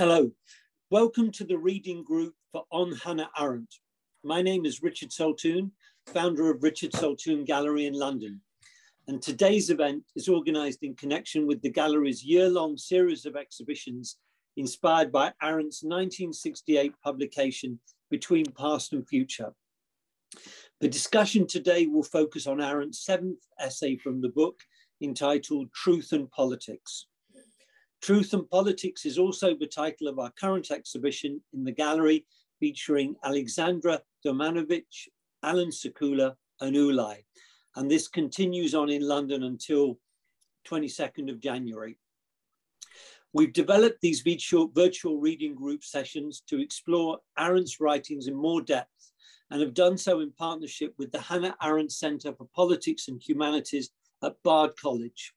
Hello, welcome to the reading group for On Hannah Arendt. My name is Richard Saltoun, founder of Richard Saltoun Gallery in London. And today's event is organized in connection with the gallery's year-long series of exhibitions inspired by Arendt's 1968 publication, Between Past and Future. The discussion today will focus on Arendt's 7th essay from the book entitled Truth and Politics. Truth and Politics is also the title of our current exhibition in the gallery, featuring Aleksandra Domanović, Alan Sekula, and Ulay. And this continues on in London until 22nd of January. We've developed these virtual reading group sessions to explore Arendt's writings in more depth and have done so in partnership with the Hannah Arendt Centre for Politics and Humanities at Bard College.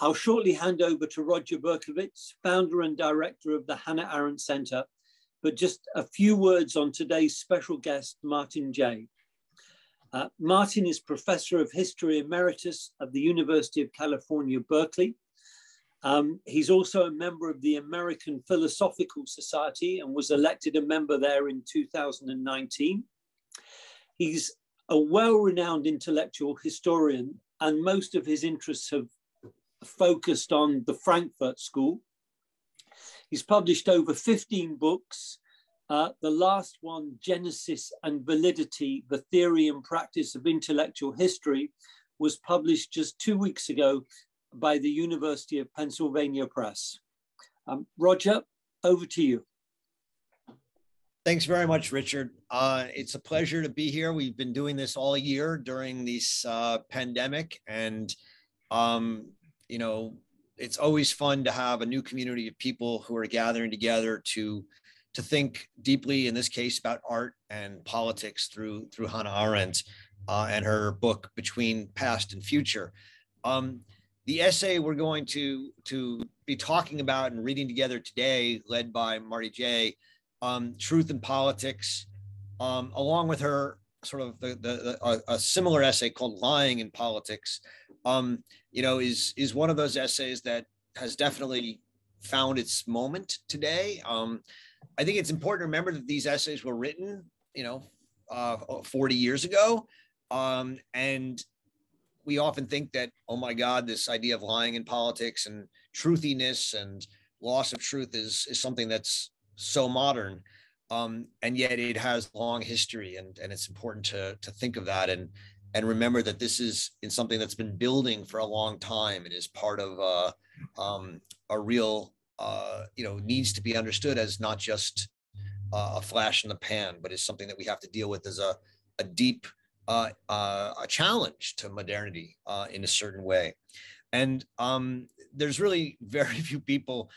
I'll shortly hand over to Roger Berkowitz, founder and director of the Hannah Arendt Centre, but just a few words on today's special guest, Martin Jay. Martin is Professor of History Emeritus at the University of California, Berkeley. He's also a member of the American Philosophical Society and was elected a member there in 2019. He's a well-renowned intellectual historian, and most of his interests have focused on the Frankfurt School. He's published over 15 books, the last one, Genesis and Validity, the Theory and Practice of Intellectual History, was published just 2 weeks ago by the University of Pennsylvania Press. Roger, over to you. Thanks very much, Richard. It's a pleasure to be here. We've been doing this all year during this pandemic, and you know, it's always fun to have a new community of people who are gathering together to think deeply, in this case, about art and politics through Hannah Arendt and her book, Between Past and Future. The essay we're going to be talking about and reading together today, led by Martin Jay, Truth and Politics, along with her sort of a similar essay called Lying in Politics, you know, is one of those essays that has definitely found its moment today. I think it's important to remember that these essays were written, you know, 40 years ago. And we often think that, oh my God, this idea of lying in politics and truthiness and loss of truth is something that's so modern. And yet it has long history, and it's important to think of that and remember that this is in something that's been building for a long time. It is part of a real, you know, needs to be understood as not just a flash in the pan, but is something that we have to deal with as a deep a challenge to modernity in a certain way. And there's really very few people,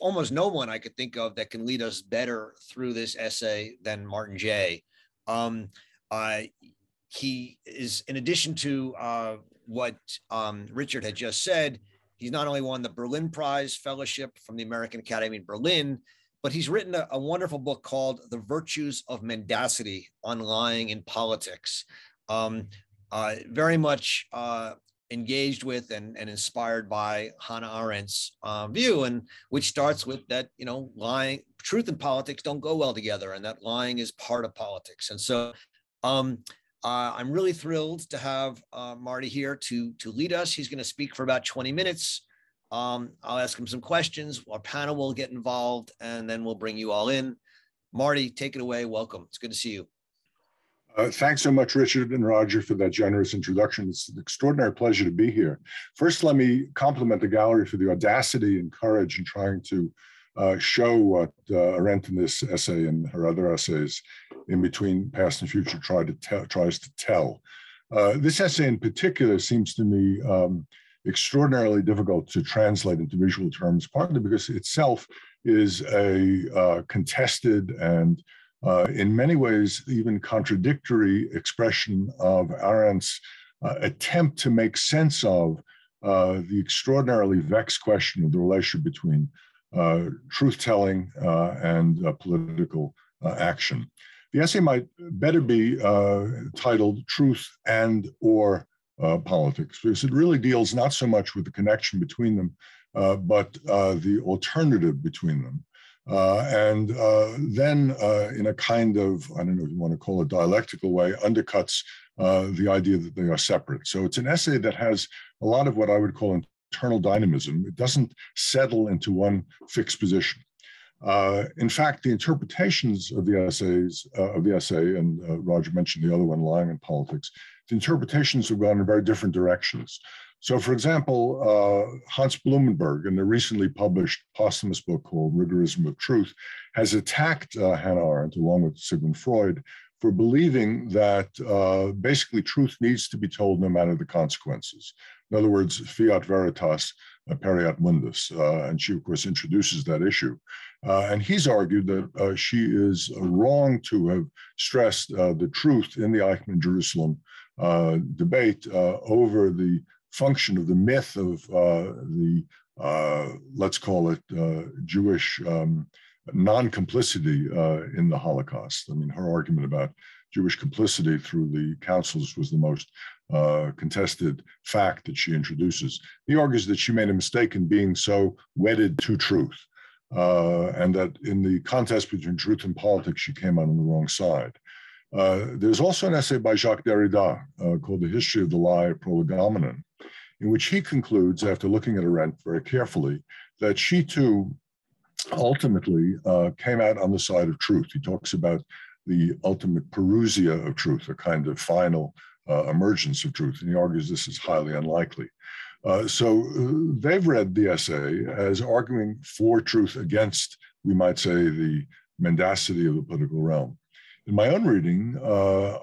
almost no one I could think of, that can lead us better through this essay than Martin Jay. He is, in addition to what Richard had just said, he's not only won the Berlin Prize fellowship from the American Academy in Berlin, but he's written a wonderful book called The Virtues of Mendacity, on Lying in Politics. Very much engaged with and inspired by Hannah Arendt's view, and which starts with that, you know, lying, truth and politics don't go well together, and that lying is part of politics. And so I'm really thrilled to have Marty here to lead us. He's going to speak for about 20 minutes. I'll ask him some questions. Our panel will get involved, and then we'll bring you all in. Marty, take it away. Welcome. It's good to see you. Thanks so much, Richard and Roger, for that generous introduction. It's an extraordinary pleasure to be here. First, let me compliment the gallery for the audacity and courage in trying to show what Arendt in this essay and her other essays in Between Past and Future tries to tell. This essay in particular seems to me extraordinarily difficult to translate into visual terms, partly because itself is a contested and in many ways, even contradictory expression of Arendt's attempt to make sense of the extraordinarily vexed question of the relation between truth-telling and political action. The essay might better be titled Truth and or politics, because it really deals not so much with the connection between them, but the alternative between them. And then in a kind of, I don't know if you want to call it dialectical way, undercuts the idea that they are separate. So it's an essay that has a lot of what I would call internal dynamism. It doesn't settle into one fixed position. In fact, the interpretations of the essays, and Roger mentioned the other one, Lying in Politics, the interpretations have gone in very different directions. So, for example, Hans Blumenberg, in a recently published posthumous book called Rigorism of Truth, has attacked Hannah Arendt, along with Sigmund Freud, for believing that basically truth needs to be told no matter the consequences. In other words, fiat veritas, pereat mundus. And she, of course, introduces that issue. And he's argued that she is wrong to have stressed the truth in the Eichmann in Jerusalem debate over the function of the myth of let's call it, Jewish non-complicity in the Holocaust. I mean, her argument about Jewish complicity through the councils was the most contested fact that she introduces. He argues that she made a mistake in being so wedded to truth, and that in the contest between truth and politics, she came out on the wrong side. There's also an essay by Jacques Derrida called The History of the Lie, Prolegomenon, in which he concludes, after looking at Arendt very carefully, that she too ultimately came out on the side of truth. He talks about the ultimate perusia of truth, a kind of final emergence of truth, and he argues this is highly unlikely. So they've read the essay as arguing for truth against, we might say, the mendacity of the political realm. In my own reading,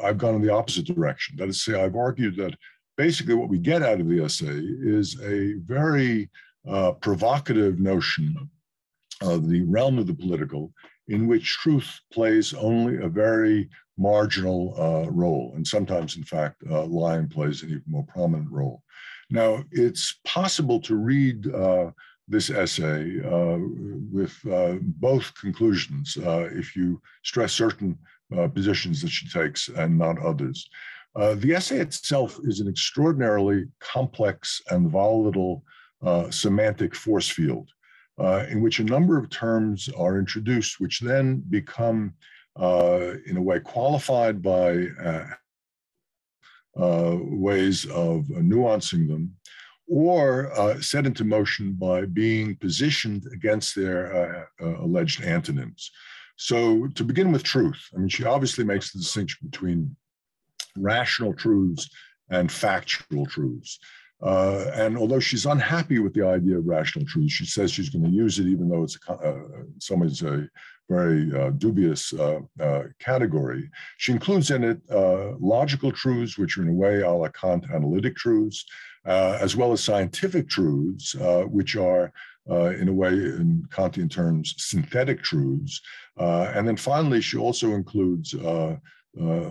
I've gone in the opposite direction. That is to say, I've argued that basically what we get out of the essay is a very provocative notion of the realm of the political in which truth plays only a very marginal role. And sometimes, in fact, lying plays an even more prominent role. Now, it's possible to read this essay with both conclusions if you stress certain positions that she takes and not others. The essay itself is an extraordinarily complex and volatile semantic force field in which a number of terms are introduced, which then become, in a way, qualified by ways of nuancing them, or set into motion by being positioned against their alleged antonyms. So to begin with truth, I mean, she obviously makes the distinction between rational truths and factual truths. And although she's unhappy with the idea of rational truth, she says she's going to use it, even though it's in some ways a very dubious category. She includes in it logical truths, which are in a way a la Kant analytic truths, as well as scientific truths, which are in a way, in Kantian terms, synthetic truths. And then finally, she also includes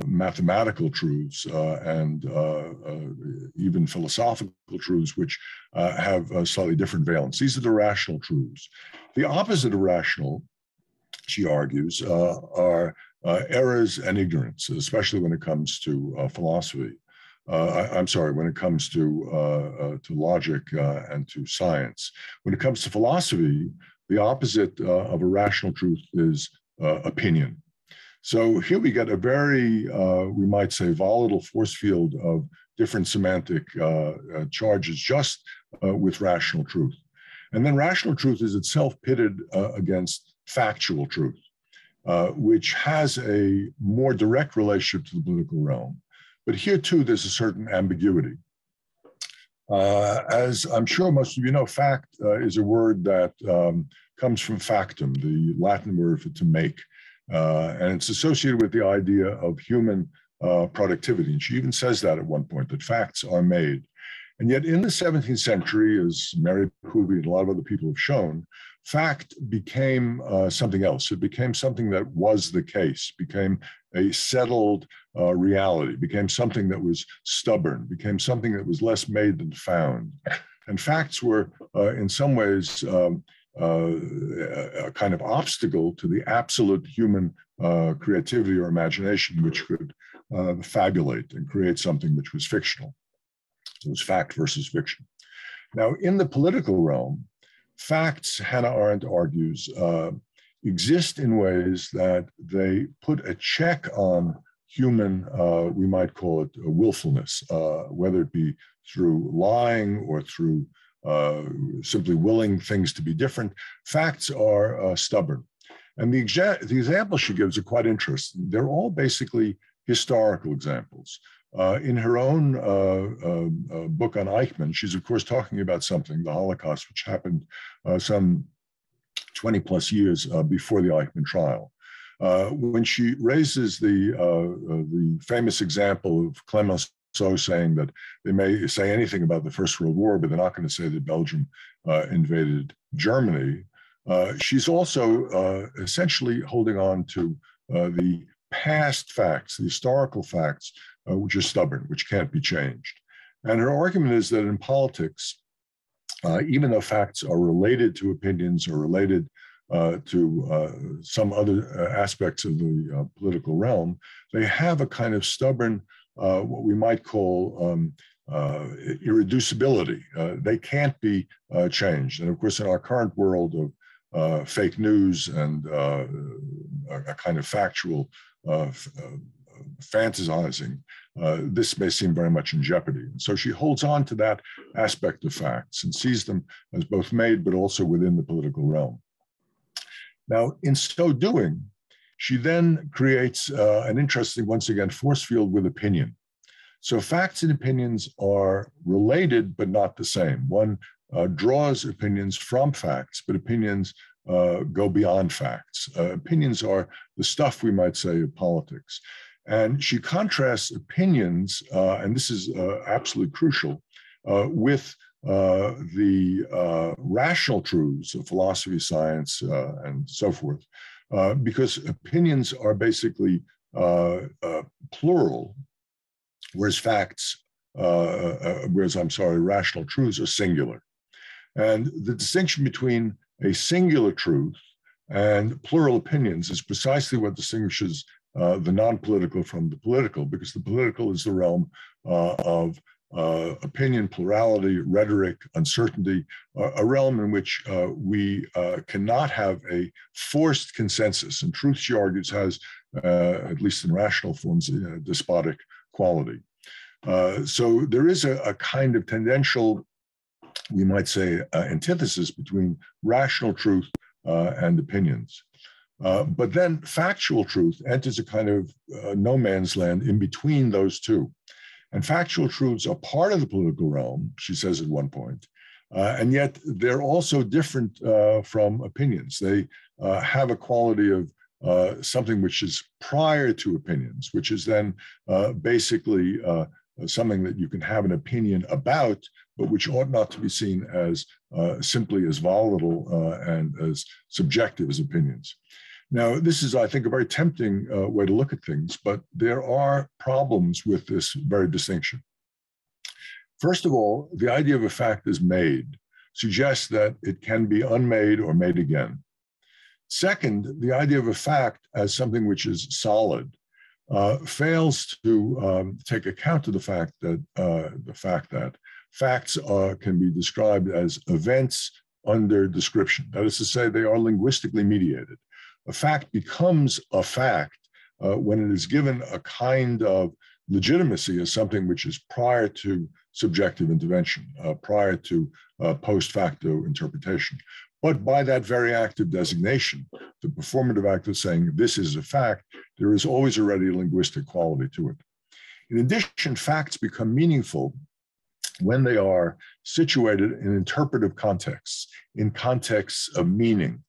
mathematical truths and even philosophical truths, which have a slightly different valence. These are the rational truths. The opposite of rational, she argues, are errors and ignorance, especially when it comes to philosophy. When it comes to logic and to science. When it comes to philosophy, the opposite of a rational truth is opinion. So here we get a very, we might say, volatile force field of different semantic charges just with rational truth. And then rational truth is itself pitted against factual truth, which has a more direct relationship to the political realm. But here, too, there's a certain ambiguity. As I'm sure most of you know, fact is a word that comes from factum, the Latin word for to make. And it's associated with the idea of human productivity. And she even says that at one point, that facts are made. And yet in the 17th century, as Mary Puvey and a lot of other people have shown, fact became something else. It became something that was the case, became a settled reality, became something that was stubborn, became something that was less made than found. And facts were, in some ways, a kind of obstacle to the absolute human creativity or imagination, which could fabulate and create something which was fictional. It was fact versus fiction. Now, in the political realm, facts, Hannah Arendt argues, exist in ways that they put a check on human, we might call it willfulness, whether it be through lying or through simply willing things to be different. Facts are stubborn. And the examples she gives are quite interesting. They're all basically historical examples. In her own book on Eichmann, she's of course talking about something, the Holocaust, which happened some 20 plus years before the Eichmann trial. When she raises the famous example of Clemenceau saying that they may say anything about the First World War, but they're not going to say that Belgium invaded Germany, she's also essentially holding on to the past facts, the historical facts, which are stubborn, which can't be changed. And her argument is that in politics, even though facts are related to opinions or related to some other aspects of the political realm, they have a kind of stubborn, what we might call irreducibility. They can't be changed. And of course, in our current world of fake news and a kind of factual fantasizing, this may seem very much in jeopardy. And so she holds on to that aspect of facts and sees them as both made, but also within the political realm. Now, in so doing, she then creates an interesting, once again, force field with opinion. So facts and opinions are related, but not the same. One draws opinions from facts, but opinions go beyond facts. Opinions are the stuff, we might say, of politics. And she contrasts opinions, and this is absolutely crucial, with the rational truths of philosophy, science, and so forth, because opinions are basically plural, whereas facts, rational truths are singular. And the distinction between a singular truth and plural opinions is precisely what distinguishes the non-political from the political, because the political is the realm of opinion, plurality, rhetoric, uncertainty, a realm in which we cannot have a forced consensus. And truth, she argues, has, at least in rational forms, a despotic quality. So there is a kind of tendential, we might say, antithesis between rational truth and opinions. But then factual truth enters a kind of no man's land in between those two. And factual truths are part of the political realm, she says at one point, and yet they're also different from opinions. They have a quality of something which is prior to opinions, which is then basically something that you can have an opinion about, but which ought not to be seen as simply as volatile and as subjective as opinions. Now, this is, I think, a very tempting way to look at things, but there are problems with this very distinction. First of all, the idea of a fact as made suggests that it can be unmade or made again. Second, the idea of a fact as something which is solid fails to take account of the fact that facts can be described as events under description. That is to say, they are linguistically mediated. A fact becomes a fact when it is given a kind of legitimacy as something which is prior to subjective intervention, prior to post facto interpretation. But by that very act of designation, the performative act of saying this is a fact, there is always already a linguistic quality to it. In addition, facts become meaningful when they are situated in interpretive contexts, in contexts of meaning.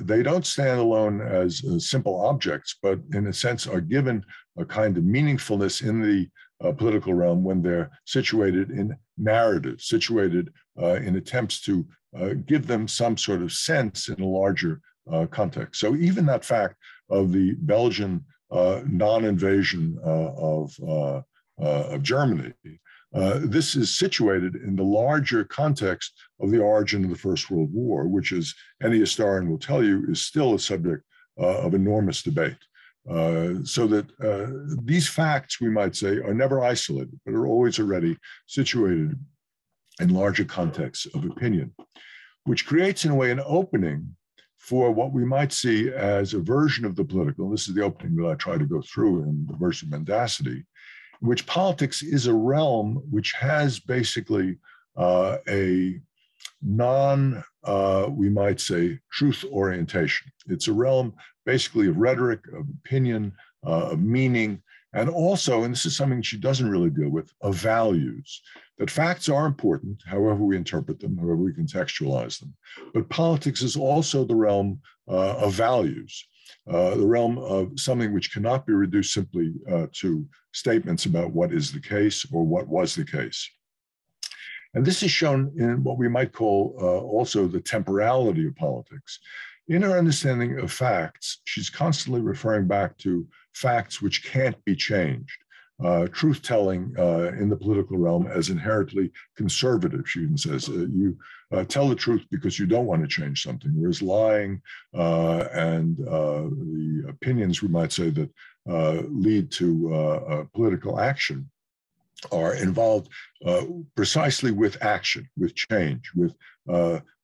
They don't stand alone as simple objects, but in a sense are given a kind of meaningfulness in the political realm when they're situated in narrative, situated in attempts to give them some sort of sense in a larger context. So even that fact of the Belgian non-invasion of Germany, this is situated in the larger context of the origin of the First World War, which, as any historian will tell you, is still a subject of enormous debate. So that these facts, we might say, are never isolated, but are always already situated in larger contexts of opinion, which creates, in a way, an opening for what we might see as a version of the political, and this is the opening that I try to go through in The Virtues of Mendacity, in which politics is a realm which has basically a non, we might say, truth orientation. It's a realm basically of rhetoric, of opinion, of meaning, and also, and this is something she doesn't really deal with, of values. That facts are important, however we interpret them, however we contextualize them. But politics is also the realm of values, the realm of something which cannot be reduced simply to statements about what is the case or what was the case. And this is shown in what we might call also the temporality of politics. In her understanding of facts, she's constantly referring back to facts which can't be changed. Truth-telling in the political realm as inherently conservative. She even says you tell the truth because you don't want to change something, whereas lying and the opinions, we might say, that lead to political action are involved precisely with action, with change, with,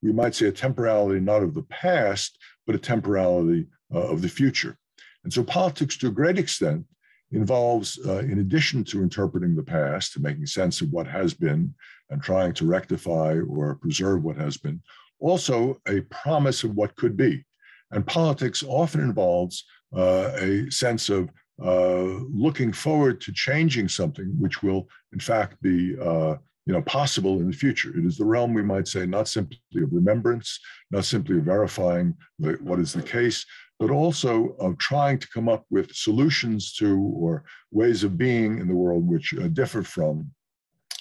we might say, a temporality not of the past, but a temporality of the future. And so politics, to a great extent, involves, in addition to interpreting the past and making sense of what has been and trying to rectify or preserve what has been, also a promise of what could be. And politics often involves a sense of looking forward to changing something which will, in fact, be possible in the future. It is the realm, we might say, not simply of remembrance, not simply of verifying what is the case, but also of trying to come up with solutions to or ways of being in the world which differ from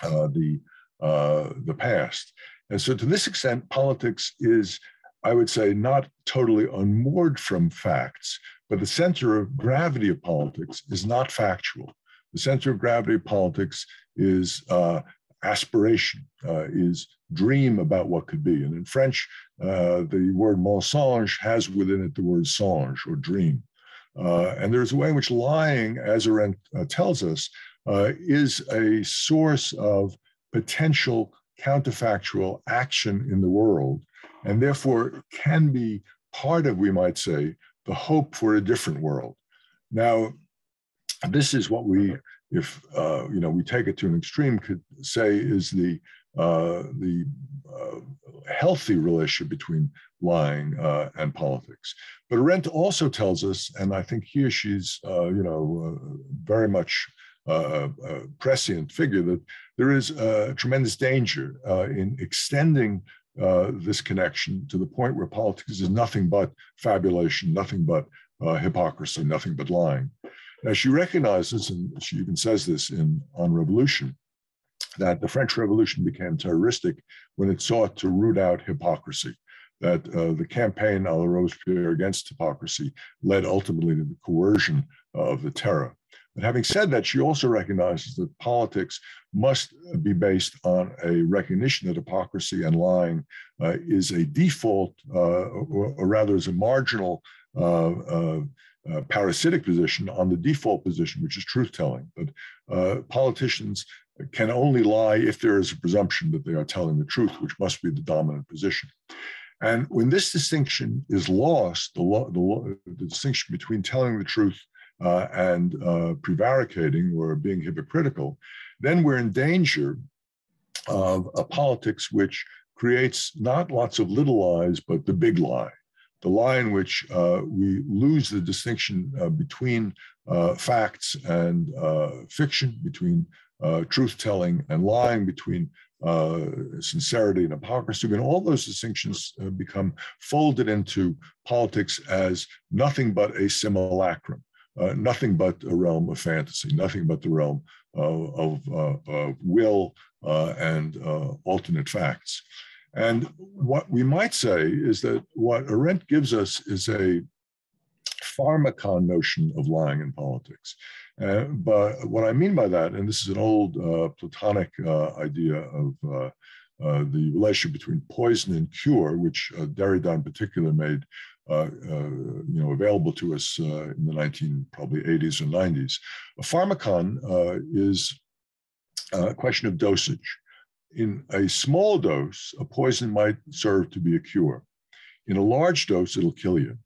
the past. And so to this extent, politics is, I would say, not totally unmoored from facts, but the center of gravity of politics is not factual. The center of gravity of politics is aspiration, is dream about what could be. And in French, the word mensonge has within it the word songe, or dream. And there's a way in which lying, as Arendt tells us, is a source of potential counterfactual action in the world, and therefore can be part of, we might say, the hope for a different world. Now, this is what we, if we take it to an extreme, could say is the healthy relationship between lying and politics. But Arendt also tells us, and I think here she's very much a prescient figure, that there is a tremendous danger in extending this connection to the point where politics is nothing but fabulation, nothing but hypocrisy, nothing but lying. Now, she recognizes, and she even says this in On Revolution, that the French Revolution became terroristic when it sought to root out hypocrisy, that the campaign à la Robespierre against hypocrisy led ultimately to the coercion of the terror. But having said that, she also recognizes that politics must be based on a recognition that hypocrisy and lying is a default, or rather is a marginal parasitic position on the default position, which is truth-telling. But politicians can only lie if there is a presumption that they are telling the truth, which must be the dominant position. And when this distinction is lost, the distinction between telling the truth and prevaricating or being hypocritical, then we're in danger of a politics which creates not lots of little lies, but the big lie. The lie in which we lose the distinction between facts and fiction, between truth-telling and lying, between sincerity and hypocrisy, and all those distinctions become folded into politics as nothing but a simulacrum, nothing but a realm of fantasy, nothing but the realm of will and alternate facts. And what we might say is that what Arendt gives us is a pharmacon notion of lying in politics. But what I mean by that, and this is an old Platonic idea of the relationship between poison and cure, which Derrida in particular made available to us in the 1980s and 90s. A pharmacon is a question of dosage. In a small dose, a poison might serve to be a cure. In a large dose, it'll kill you.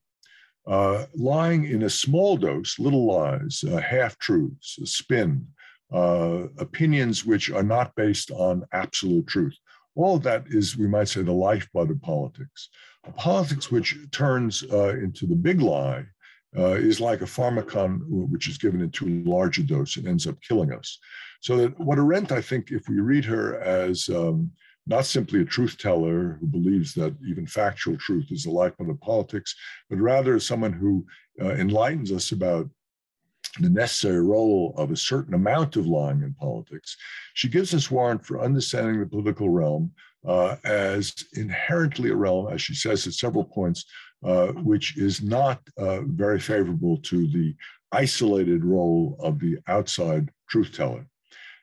Lying in a small dose, little lies, half-truths, spin, opinions which are not based on absolute truth. All of that is, we might say, the lifeblood of politics. A politics which turns into the big lie is like a pharmacon which is given in too large a dose and ends up killing us. So that what Arendt, I think, if we read her as not simply a truth teller who believes that even factual truth is the lifeblood of politics, but rather as someone who enlightens us about the necessary role of a certain amount of lying in politics, she gives us warrant for understanding the political realm as inherently a realm, as she says at several points, which is not very favorable to the isolated role of the outside truth teller.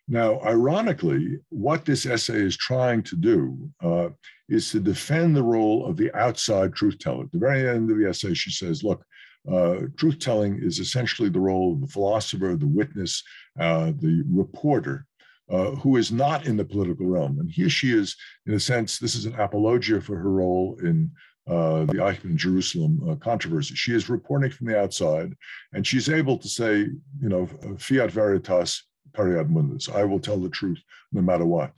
Now, ironically, what this essay is trying to do is to defend the role of the outside truth teller. At the very end of the essay, she says, look, truth-telling is essentially the role of the philosopher, the witness, the reporter, who is not in the political realm. And here she is, in a sense, this is an apologia for her role in the Eichmann in Jerusalem controversy. She is reporting from the outside, and she's able to say, you know, fiat veritas, periat mundus, I will tell the truth no matter what.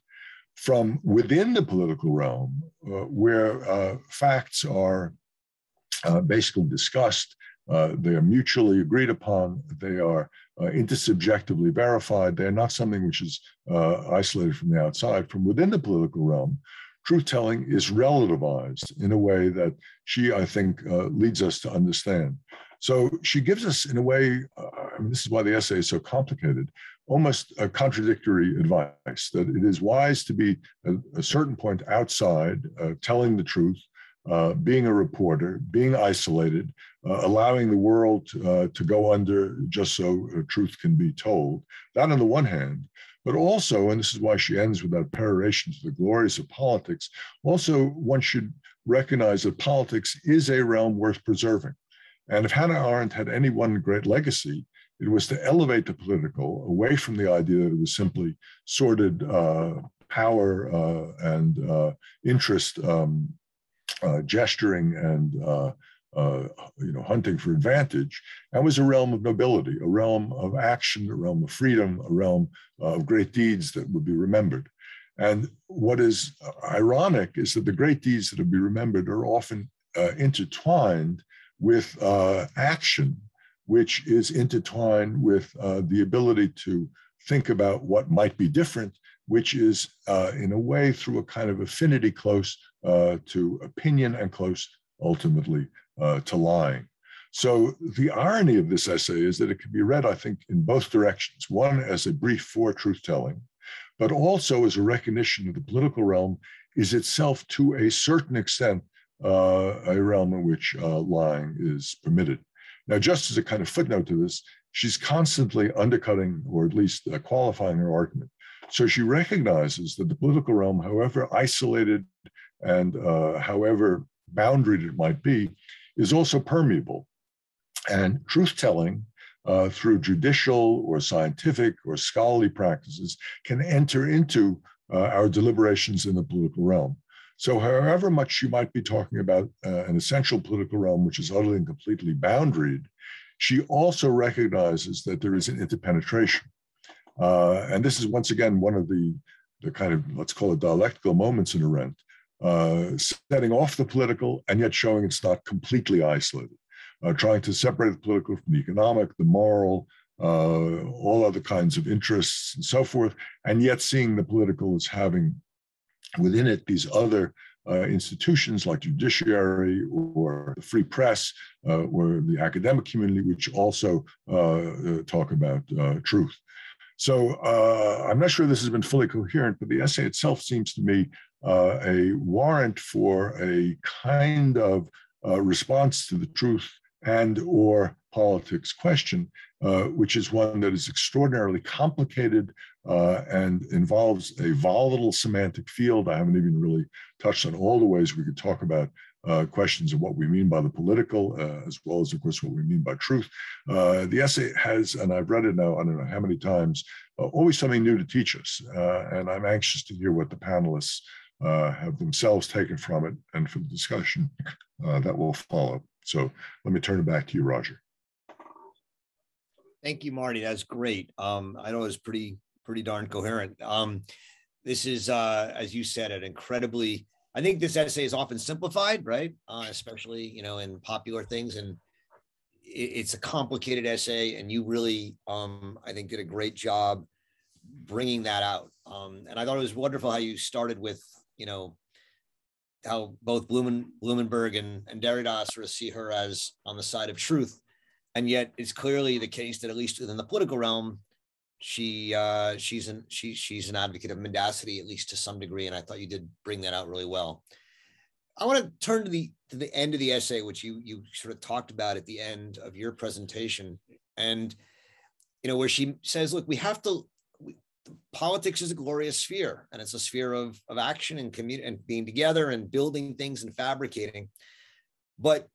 From within the political realm, where facts are basically discussed, they are mutually agreed upon, they are intersubjectively verified, they're not something which is isolated from the outside. From within the political realm, truth-telling is relativized in a way that she, I think, leads us to understand. So she gives us, in a way, this is why the essay is so complicated, almost a contradictory advice, that it is wise to be at a certain point outside, telling the truth, being a reporter, being isolated, allowing the world to go under just so truth can be told. That on the one hand, but also, and this is why she ends with that peroration to the glories of politics, also one should recognize that politics is a realm worth preserving. And if Hannah Arendt had any one great legacy, it was to elevate the political away from the idea that it was simply sordid power and interest gesturing and hunting for advantage, and was a realm of nobility, a realm of action, a realm of freedom, a realm of great deeds that would be remembered. And what is ironic is that the great deeds that will be remembered are often intertwined with action, which is intertwined with the ability to think about what might be different, which is in a way through a kind of affinity close to opinion and close ultimately to lying. So the irony of this essay is that it can be read, I think, in both directions. One, as a brief for truth-telling, but also as a recognition that the political realm is itself to a certain extent a realm in which lying is permitted. Now, just as a kind of footnote to this, she's constantly undercutting or at least qualifying her argument. So she recognizes that the political realm, however isolated and however boundaried it might be, is also permeable. And truth-telling through judicial or scientific or scholarly practices can enter into our deliberations in the political realm. So however much you might be talking about an essential political realm, which is utterly and completely boundaried, she also recognizes that there is an interpenetration. And this is, once again, one of the kind of, let's call it dialectical moments in Arendt, setting off the political and yet showing it's not completely isolated, trying to separate the political from the economic, the moral, all other kinds of interests and so forth, and yet seeing the political as having within it these other institutions like judiciary or the free press or the academic community, which also talk about truth. So I'm not sure this has been fully coherent, but the essay itself seems to me a warrant for a kind of response to the truth and or politics question, which is one that is extraordinarily complicated and involves a volatile semantic field. I haven't even really touched on all the ways we could talk about questions of what we mean by the political, as well as, of course, what we mean by truth. The essay has, and I've read it now, I don't know how many times, always something new to teach us. And I'm anxious to hear what the panelists have themselves taken from it and from the discussion that will follow. So let me turn it back to you, Roger. Thank you, Marty. That's great. I know it's pretty darn coherent. This is, as you said, an incredibly, I think this essay is often simplified, right? Especially, you know, in popular things, and it's a complicated essay, and you really, I think, did a great job bringing that out. And I thought it was wonderful how you started with, you know, how both Blumenberg and Derrida sort of see her as on the side of truth, and yet it's clearly the case that at least within the political realm, she's an advocate of mendacity, at least to some degree, and I thought you did bring that out really well. I want to turn to the end of the essay, which you sort of talked about at the end of your presentation, and you know, where she says, "Look, we have to. Politics is a glorious sphere, and it's a sphere of action and community and being together and building things and fabricating, but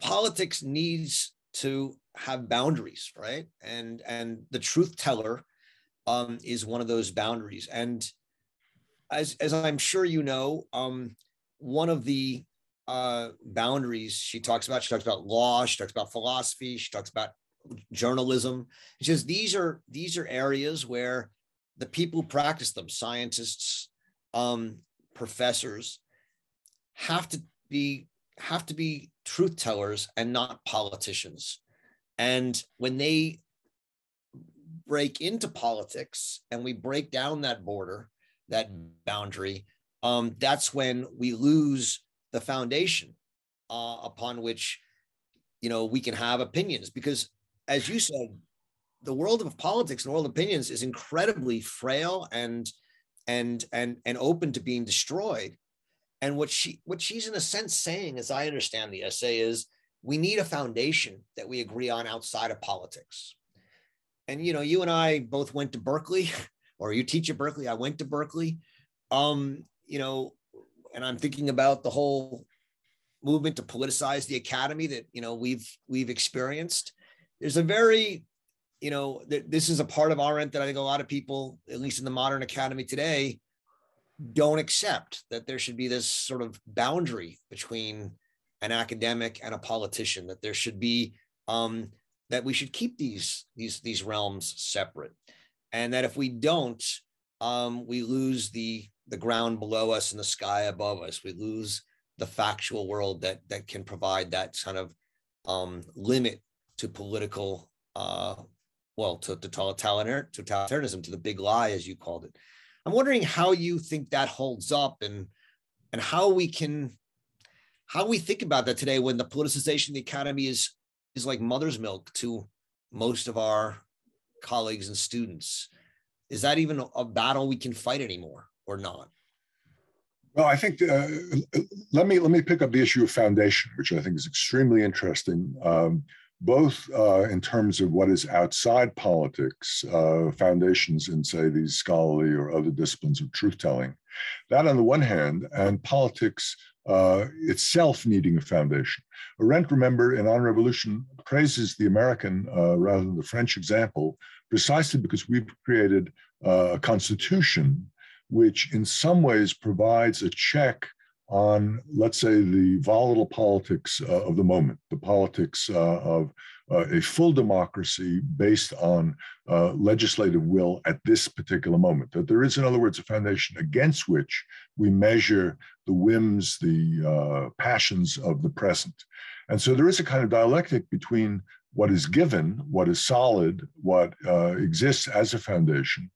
politics needs to." Have boundaries, right? And the truth teller is one of those boundaries. And as I'm sure you know, one of the boundaries she talks about law, she talks about philosophy, she talks about journalism. She says these are areas where the people who practice them, scientists, professors, have to be truth tellers and not politicians. And when they break into politics and we break down that border, that boundary, that's when we lose the foundation upon which, you know, we can have opinions. Because as you said, the world of politics and world of opinions is incredibly frail and open to being destroyed. And what she's in a sense saying, as I understand the essay, is we need a foundation that we agree on outside of politics. And, you know, you and I both went to Berkeley, or you teach at Berkeley. I went to Berkeley, you know, and I'm thinking about the whole movement to politicize the academy that, you know, we've experienced. There's a very, you know, this is a part of Arendt that I think a lot of people, at least in the modern academy today, don't accept, that there should be this sort of boundary between an academic and a politician, that there should be, that we should keep these realms separate. And that if we don't, we lose the ground below us and the sky above us. We lose the factual world that can provide that kind of limit to political, to totalitarianism, to the big lie, as you called it. I'm wondering how you think that holds up and how we think about that today, when the politicization of the academy is like mother's milk to most of our colleagues and students. Is that even a battle we can fight anymore, or not? Well, I think let me pick up the issue of foundation, which I think is extremely interesting, both in terms of what is outside politics, foundations in, say, these scholarly or other disciplines of truth-telling. That on the one hand, and politics itself needing a foundation. Arendt, remember, in On Revolution, praises the American rather than the French example, precisely because we've created a constitution which in some ways provides a check on, let's say, the volatile politics of the moment, the politics of a full democracy based on legislative will at this particular moment. That there is, in other words, a foundation against which we measure the whims, the passions of the present. And so there is a kind of dialectic between what is given, what is solid, what exists as a foundation,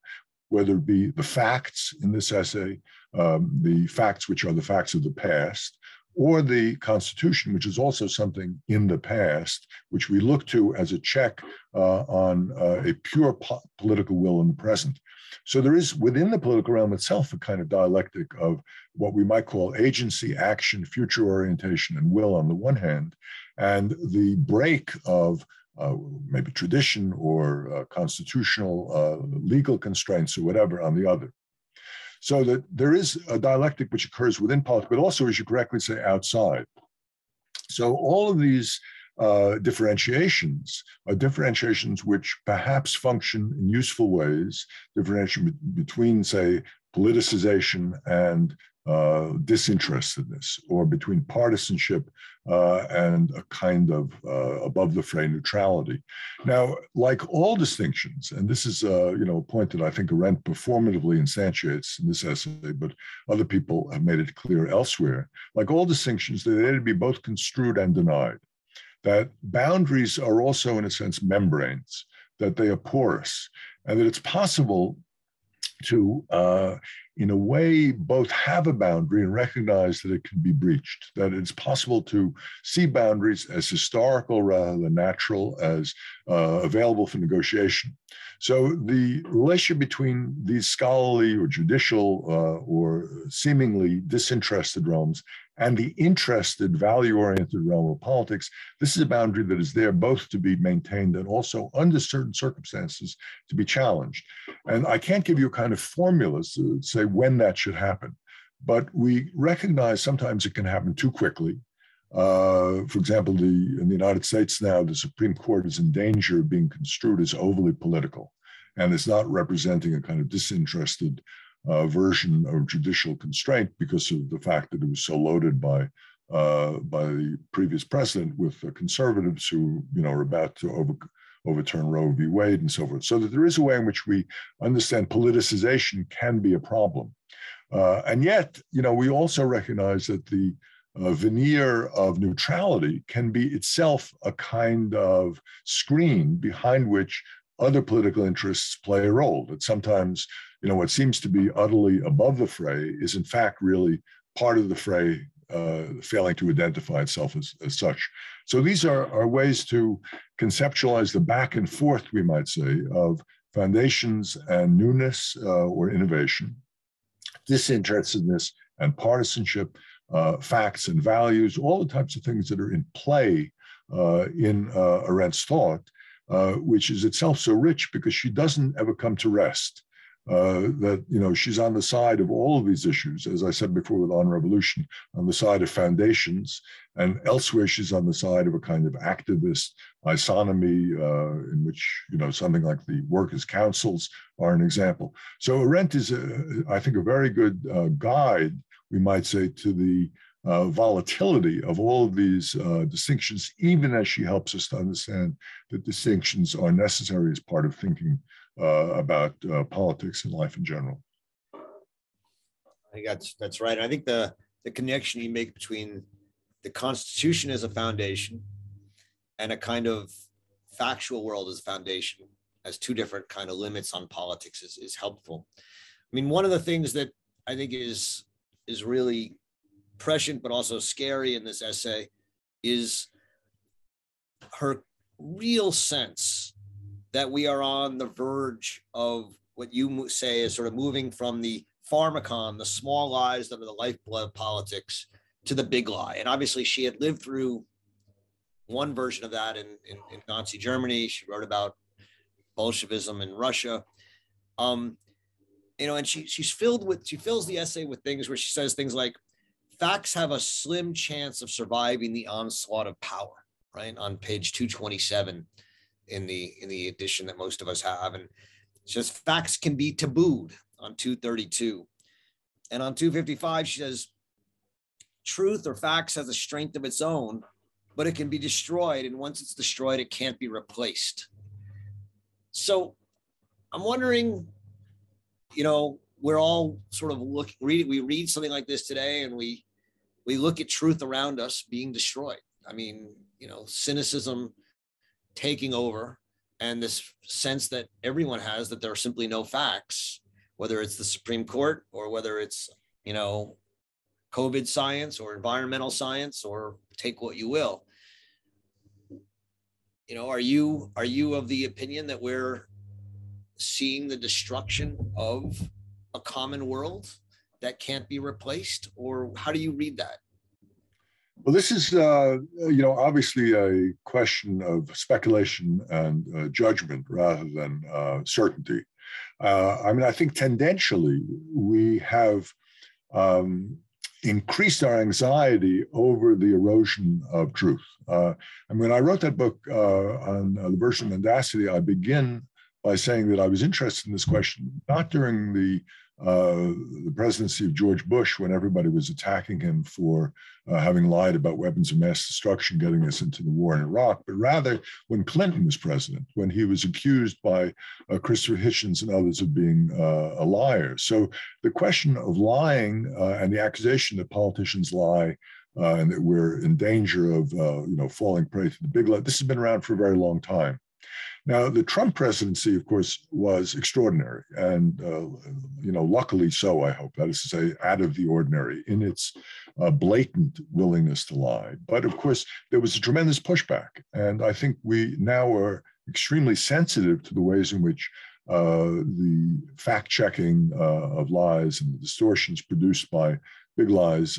whether it be the facts in this essay, the facts which are the facts of the past, or the Constitution, which is also something in the past, which we look to as a check on a pure political will in the present. So there is within the political realm itself a kind of dialectic of what we might call agency, action, future orientation, and will on the one hand, and the break of maybe tradition or constitutional legal constraints or whatever on the other. So that there is a dialectic which occurs within politics, but also, as you correctly say, outside. So all of these differentiations are differentiations which perhaps function in useful ways, differentiation between, say, politicization and disinterestedness, or between partisanship and a kind of above the fray neutrality. Now, like all distinctions, and this is a point that I think Arendt performatively instantiates in this essay, but other people have made it clear elsewhere, like all distinctions, they're there to be both construed and denied, that boundaries are also, in a sense, membranes, that they are porous, and that it's possible to, in a way, both have a boundary and recognize that it can be breached, that it's possible to see boundaries as historical rather than natural, as available for negotiation. So the relationship between these scholarly or judicial or seemingly disinterested realms and the interested, value-oriented realm of politics, this is a boundary that is there both to be maintained and also, under certain circumstances, to be challenged. And I can't give you a kind of formulas to say when that should happen, but we recognize sometimes it can happen too quickly. For example, in the United States now, the Supreme Court is in danger of being construed as overly political, and it's not representing a kind of disinterested version of judicial constraint because of the fact that it was so loaded by the previous president with the conservatives who are about to overturn Roe v. Wade and so forth. So that there is a way in which we understand politicization can be a problem, and yet we also recognize that the veneer of neutrality can be itself a kind of screen behind which other political interests play a role. That sometimes what seems to be utterly above the fray is in fact really part of the fray, failing to identify itself as such. So these are ways to conceptualize the back and forth, we might say, of foundations and newness or innovation, disinterestedness and partisanship, facts and values, all the types of things that are in play in Arendt's thought, which is itself so rich because she doesn't ever come to rest. That she's on the side of all of these issues, as I said before with On Revolution, on the side of foundations, and elsewhere she's on the side of a kind of activist isonomy in which something like the workers' councils are an example. So Arendt is, I think, a very good guide, we might say, to the volatility of all of these distinctions, even as she helps us to understand that distinctions are necessary as part of thinking about politics and life in general. I think that's right. I think the connection you make between the Constitution as a foundation and a kind of factual world as a foundation as two different kind of limits on politics is helpful. I mean, one of the things that I think is really prescient but also scary in this essay is her real sense that we are on the verge of what you say is sort of moving from the pharmacon, the small lies that are the lifeblood of politics, to the big lie. And obviously she had lived through one version of that in Nazi Germany. She wrote about Bolshevism in Russia. And she fills the essay with things where she says things like, facts have a slim chance of surviving the onslaught of power, right? On page 227. In the edition that most of us have. And it says facts can be tabooed on 232. And on 255, she says, truth or facts has a strength of its own, but it can be destroyed. And once it's destroyed, it can't be replaced. So I'm wondering, we're all sort of we read something like this today and we look at truth around us being destroyed. I mean, cynicism taking over, and this sense that everyone has that there are simply no facts, whether it's the Supreme Court or whether it's, COVID science or environmental science, or take what you will. Are you of the opinion that we're seeing the destruction of a common world that can't be replaced? Or how do you read that? Well, this is, you know, obviously a question of speculation and judgment rather than certainty. I mean, I think tendentially we have increased our anxiety over the erosion of truth. And when I wrote that book on the Virtues of Mendacity, I begin by saying that I was interested in this question, not during the presidency of George Bush, when everybody was attacking him for having lied about weapons of mass destruction getting us into the war in Iraq, but rather when Clinton was president, when he was accused by Christopher Hitchens and others of being a liar. So the question of lying and the accusation that politicians lie and that we're in danger of you know, falling prey to the big lie, this has been around for a very long time. Now, the Trump presidency, of course, was extraordinary, and you know, luckily so. I hope, that is to say, out of the ordinary in its blatant willingness to lie. But of course, there was a tremendous pushback, and I think we now are extremely sensitive to the ways in which the fact-checking of lies and the distortions produced by big lies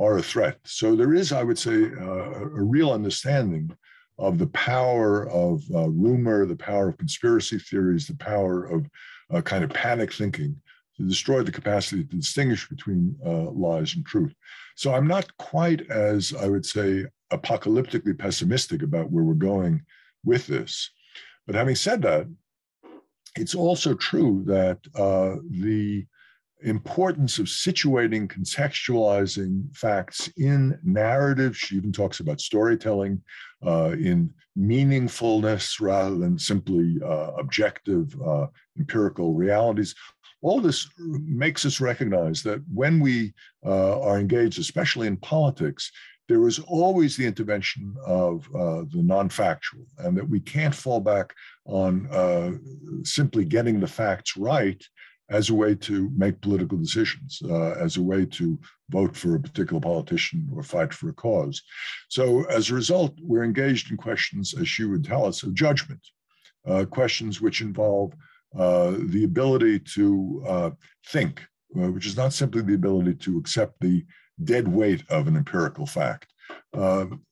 are a threat. So there is, I would say, a real understanding of the power of rumor, the power of conspiracy theories, the power of kind of panic thinking to destroy the capacity to distinguish between lies and truth. So I'm not quite as, I would say, apocalyptically pessimistic about where we're going with this. But having said that, it's also true that the importance of situating, contextualizing facts in narrative. She even talks about storytelling in meaningfulness rather than simply objective empirical realities. All this makes us recognize that when we are engaged, especially in politics, there is always the intervention of the non-factual, and that we can't fall back on simply getting the facts right as a way to make political decisions, as a way to vote for a particular politician or fight for a cause. So as a result, we're engaged in questions, as she would tell us, of judgment, questions which involve the ability to think, which is not simply the ability to accept the dead weight of an empirical fact.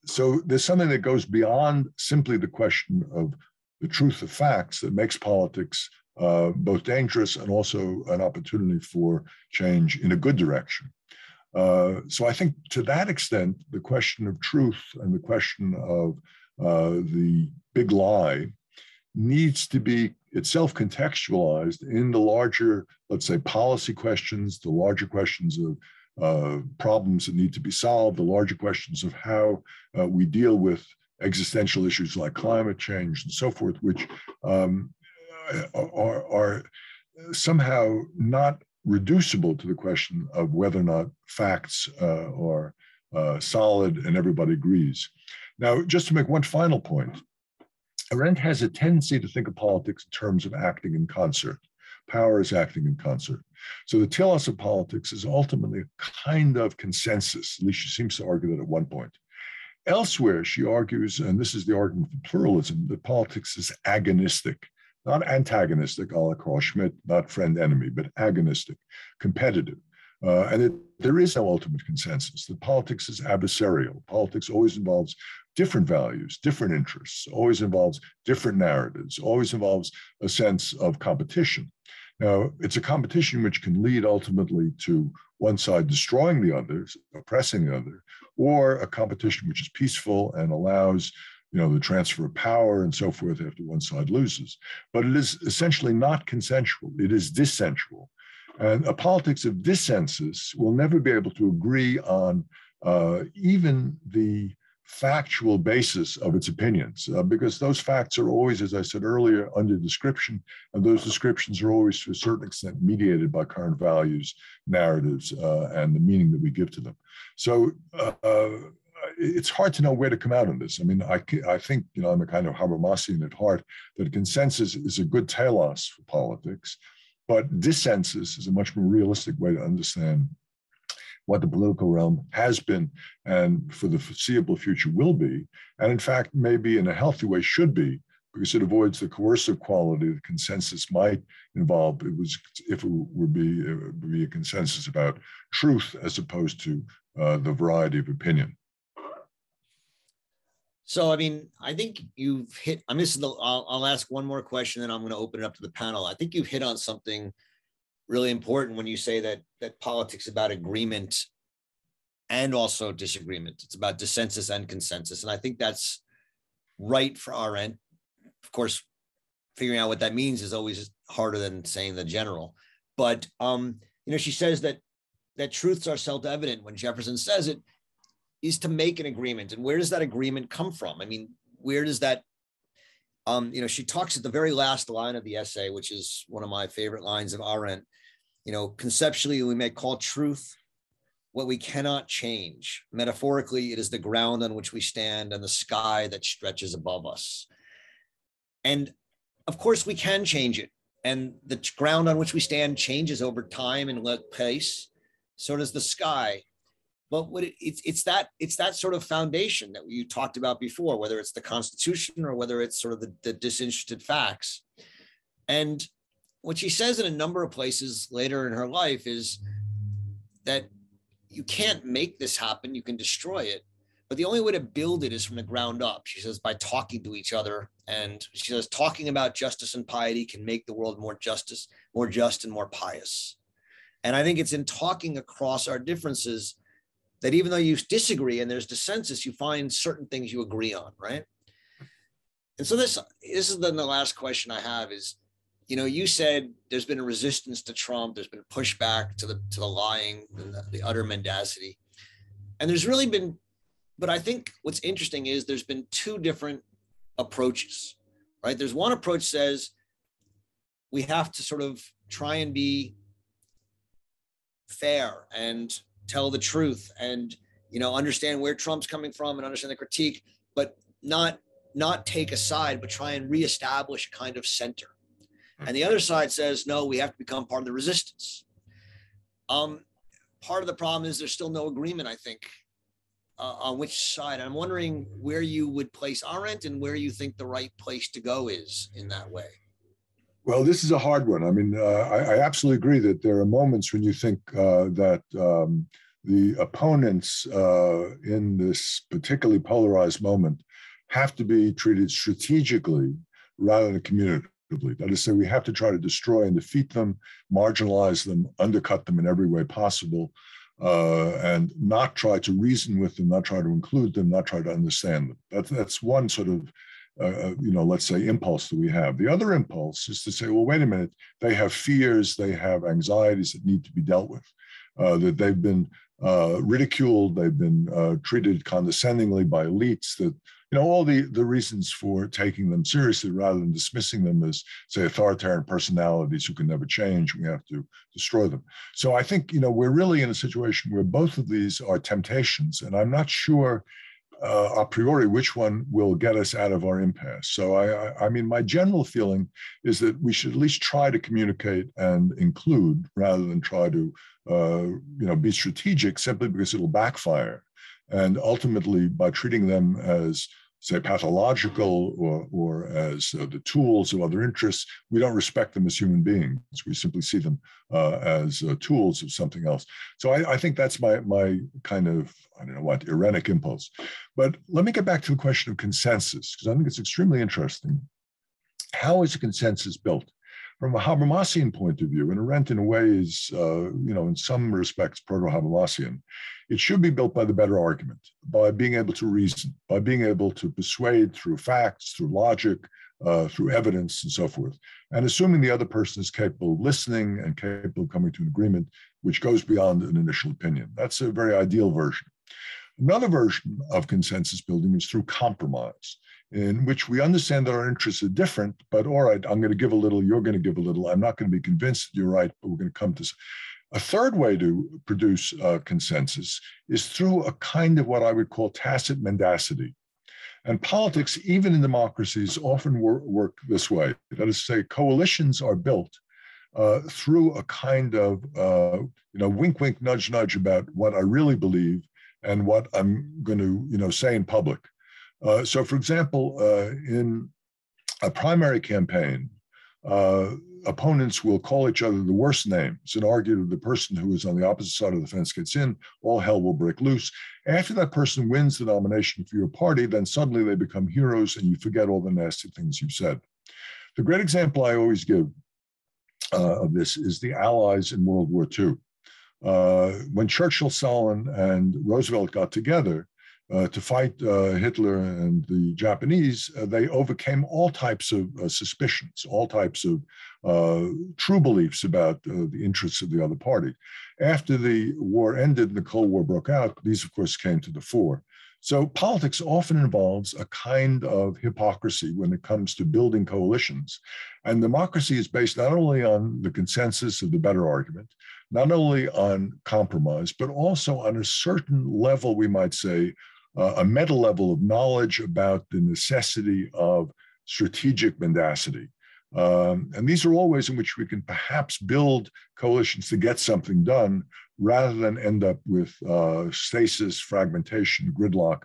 So there's something that goes beyond simply the question of the truth of facts that makes politics both dangerous and also an opportunity for change in a good direction. So I think to that extent, the question of truth and the question of the big lie needs to be itself contextualized in the larger, let's say, policy questions, the larger questions of problems that need to be solved, the larger questions of how we deal with existential issues like climate change and so forth, which are somehow not reducible to the question of whether or not facts are solid and everybody agrees. Now, just to make one final point, Arendt has a tendency to think of politics in terms of acting in concert. Power is acting in concert. So the telos of politics is ultimately a kind of consensus, at least she seems to argue that at one point. Elsewhere, she argues, and this is the argument for pluralism, that politics is agonistic. Not antagonistic, a la Carl Schmitt, not friend-enemy, but agonistic, competitive. And there is no ultimate consensus. The politics is adversarial. Politics always involves different values, different interests, always involves different narratives, always involves a sense of competition. Now, it's a competition which can lead ultimately to one side destroying the other, oppressing the other, or a competition which is peaceful and allows, you know, the transfer of power and so forth after one side loses. But it is essentially not consensual. It is dissensual. And a politics of dissensus will never be able to agree on even the factual basis of its opinions, because those facts are always, as I said earlier, under description, and those descriptions are always, to a certain extent, mediated by current values, narratives, and the meaning that we give to them. So it's hard to know where to come out on this. I mean, I think, you know, I'm a kind of Habermasian at heart, that consensus is a good telos for politics, but dissensus is a much more realistic way to understand what the political realm has been and for the foreseeable future will be, and in fact, maybe in a healthy way should be because it avoids the coercive quality the consensus might involve. It was, if it would be a consensus about truth as opposed to the variety of opinion. So, I mean, I think you've hit, I'll ask one more question, then I'm going to open it up to the panel. I think you've hit on something really important when you say that, politics is about agreement and also disagreement. It's about dissensus and consensus. And I think that's right for Arendt. Of course, figuring out what that means is always harder than saying the general. But, you know, she says that, truths are self-evident when Jefferson says it, is to make an agreement. And where does that agreement come from? I mean, where does that, you know, she talks at the very last line of the essay, which is one of my favorite lines of Arendt, you know, conceptually, we may call truth what we cannot change. Metaphorically, it is the ground on which we stand and the sky that stretches above us. And of course we can change it. And the ground on which we stand changes over time and place. So does the sky. But what it's that sort of foundation that you talked about before, whether it's the Constitution or whether it's sort of the disinterested facts. And what she says in a number of places later in her life is that you can't make this happen, you can destroy it, but the only way to build it is from the ground up. She says, by talking to each other. And she says, talking about justice and piety can make the world more just and more pious. And I think it's in talking across our differences that even though you disagree and there's dissensus, you find certain things you agree on, right? And so this is then the last question I have is, you know, you said there's been a resistance to Trump, there's been pushback to the lying and the utter mendacity. And there's really been, but I think what's interesting is there's been two different approaches, right? There's one approach says we have to sort of try and be fair and tell the truth and, you know, understand where Trump's coming from and understand the critique, but not take a side, but try and reestablish a kind of center. And the other side says, no, we have to become part of the resistance. Part of the problem is there's still no agreement, I think, on which side. I'm wondering where you would place Arendt and where you think the right place to go is in that way. Well, this is a hard one. I mean, I absolutely agree that there are moments when you think that the opponents in this particularly polarized moment have to be treated strategically rather than communicatively. That is to say, we have to try to destroy and defeat them, marginalize them, undercut them in every way possible, and not try to reason with them, not try to include them, not try to understand them. That's one sort of you know, let's say, impulse that we have. The other impulse is to say, well, wait a minute, they have fears, they have anxieties that need to be dealt with, that they've been ridiculed, they've been treated condescendingly by elites, that, you know, all the reasons for taking them seriously rather than dismissing them as, say, authoritarian personalities who can never change, we have to destroy them. So I think, you know, we're really in a situation where both of these are temptations, and I'm not sure a priori which one will get us out of our impasse. So I mean, my general feeling is that we should at least try to communicate and include rather than try to you know, be strategic, simply because it'll backfire. And ultimately, by treating them as, say, pathological or as the tools of other interests, we don't respect them as human beings. We simply see them as tools of something else. So I think that's my kind of, I don't know what, Arendt impulse. But let me get back to the question of consensus, because I think it's extremely interesting. How is a consensus built? From a Habermasian point of view, and Arendt in a way is, you know, in some respects, proto-Habermasian, it should be built by the better argument, by being able to reason, by being able to persuade through facts, through logic, through evidence, and so forth. And assuming the other person is capable of listening and capable of coming to an agreement, which goes beyond an initial opinion. That's a very ideal version. Another version of consensus building is through compromise, in which we understand that our interests are different, but all right, I'm going to give a little, you're going to give a little, I'm not going to be convinced that you're right, but we're going to come to. A third way to produce consensus is through a kind of what I would call tacit mendacity. And politics, even in democracies, often work this way. That is to say, coalitions are built through a kind of, you know, wink, wink, nudge, nudge about what I really believe and what I'm going to, you know, say in public. So, for example, in a primary campaign, opponents will call each other the worst names and argue that the person who is on the opposite side of the fence gets in, all hell will break loose. After that person wins the nomination for your party, then suddenly they become heroes and you forget all the nasty things you've said. The great example I always give of this is the Allies in World War II. When Churchill, Stalin, and Roosevelt got together to fight Hitler and the Japanese, they overcame all types of suspicions, all types of true beliefs about the interests of the other party. After the war ended and the Cold War broke out, these, of course, came to the fore. So politics often involves a kind of hypocrisy when it comes to building coalitions. And democracy is based not only on the consensus of the better argument, not only on compromise, but also on a certain level, we might say, a meta level of knowledge about the necessity of strategic mendacity. And these are all ways in which we can perhaps build coalitions to get something done rather than end up with stasis, fragmentation, gridlock,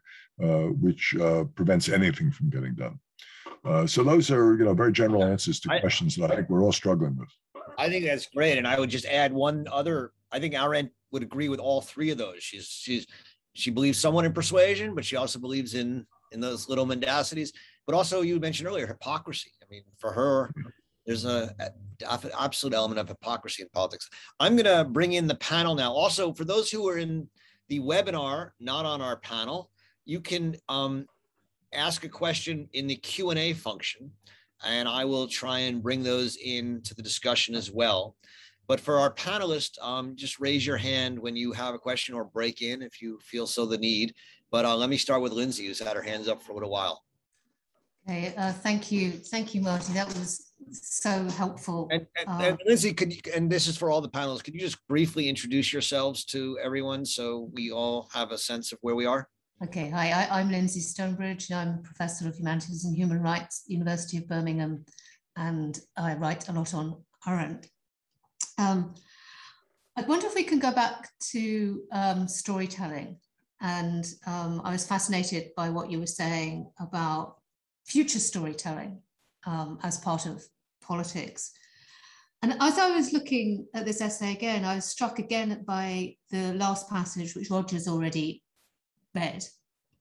which prevents anything from getting done. So those are very general answers to questions that I think we're all struggling with. I think that's great. And I would just add one other, I think Arendt would agree with all three of those. She believes somewhat in persuasion, but she also believes in those little mendacities. But also, you mentioned earlier, hypocrisy. I mean, for her, there's an absolute element of hypocrisy in politics. I'm going to bring in the panel now. Also, for those who are in the webinar, not on our panel, you can ask a question in the Q&A function, and I will try and bring those into the discussion as well. But for our panelists, just raise your hand when you have a question or break in if you feel so the need. But let me start with Lindsay, who's had her hands up for a little while. Okay, thank you, Marty. That was so helpful. And Lindsay, and this is for all the panelists, could you just briefly introduce yourselves to everyone so we all have a sense of where we are? Okay, hi, I'm Lindsay Stonebridge, and I'm Professor of Humanities and Human Rights, University of Birmingham, and I write a lot on Arendt. I wonder if we can go back to storytelling, and I was fascinated by what you were saying about future storytelling as part of politics. And as I was looking at this essay again, I was struck again by the last passage, which Roger's already read.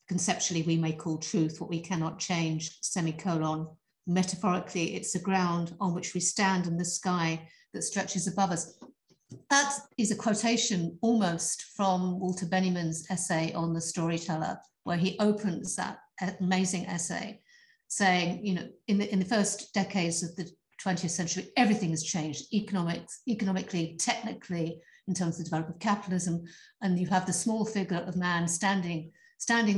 Conceptually, we may call truth what we cannot change, semicolon. Metaphorically, it's the ground on which we stand and the sky that stretches above us. That is a quotation almost from Walter Benjamin's essay on the storyteller, where he opens that amazing essay, saying, in the first decades of the 20th century, everything has changed economically, technically, in terms of the development of capitalism. And you have the small figure of man standing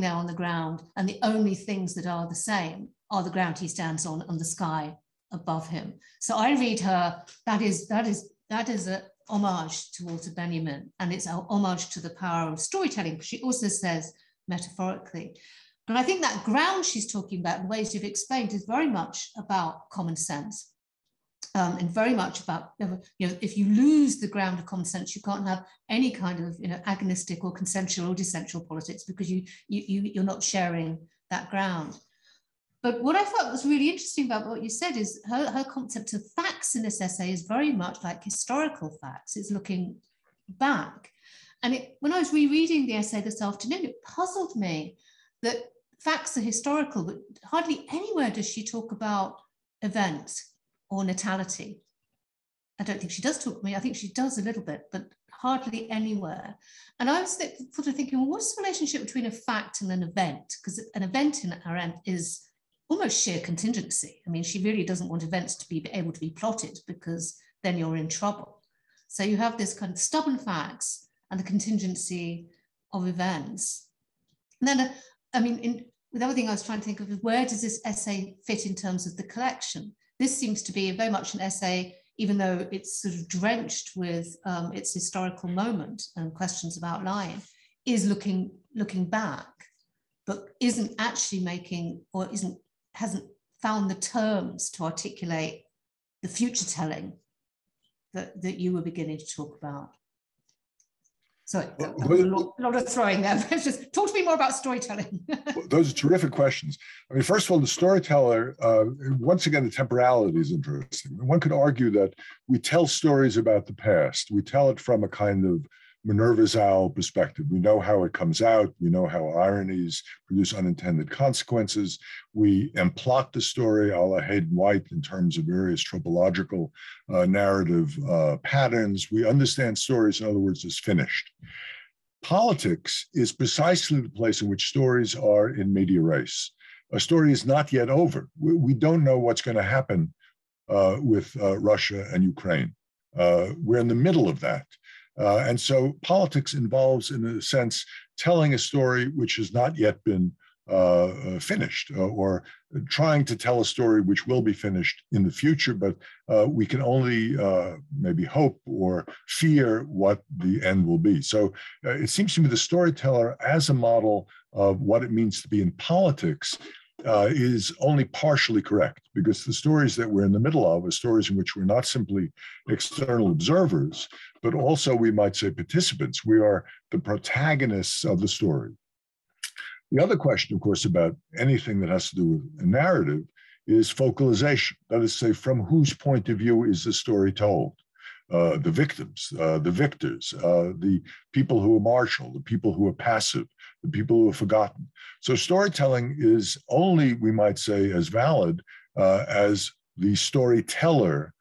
there on the ground. And the only things that are the same are the ground he stands on and the sky above him. So I read her, that is a homage to Walter Benjamin. And it's a homage to the power of storytelling. She also says metaphorically. And I think that ground she's talking about, the ways you've explained, is very much about common sense, and very much about, if you lose the ground of common sense, you can't have any kind of agonistic or consensual or dissensual politics, because you're not sharing that ground. But what I thought was really interesting about what you said is her concept of facts in this essay is very much like historical facts. It's looking back, and when I was rereading the essay this afternoon, it puzzled me that facts are historical, but hardly anywhere does she talk about events or natality. I don't think she does talk to me. I think she does a little bit, but hardly anywhere. And I was sort of thinking, well, what's the relationship between a fact and an event? Because an event in Arendt is almost sheer contingency. I mean, she really doesn't want events to be able to be plotted, because then you're in trouble. So you have this kind of stubborn facts and the contingency of events. And then the other thing I was trying to think of is, where does this essay fit in terms of the collection? This seems to be very much an essay, even though it's sort of drenched with its historical moment and questions about lying, is looking back, but isn't actually making, or hasn't found the terms to articulate the future telling that you were beginning to talk about. So a lot of throwing there. Just talk to me more about storytelling. Well, those are terrific questions. I mean, first of all, the storyteller, once again, the temporality is interesting. One could argue that we tell stories about the past. We tell it from a kind of Minerva's owl perspective. We know how it comes out. We know how ironies produce unintended consequences. We plot the story a la Hayden White in terms of various tropological narrative patterns. We understand stories, in other words, as finished. Politics is precisely the place in which stories are in media race. A story is not yet over. We don't know what's going to happen with Russia and Ukraine. We're in the middle of that. And so politics involves, in a sense, telling a story which has not yet been finished, or trying to tell a story which will be finished in the future, but we can only maybe hope or fear what the end will be. So it seems to me the storyteller as a model of what it means to be in politics is only partially correct, because the stories that we're in the middle of are stories in which we're not simply external observers, but also we might say participants. We are the protagonists of the story. The other question, of course, about anything that has to do with a narrative is focalization. That is to say, from whose point of view is the story told? The victims, the victors, the people who are marginal, the people who are passive, the people who are forgotten. So storytelling is only, we might say, as valid as the storyteller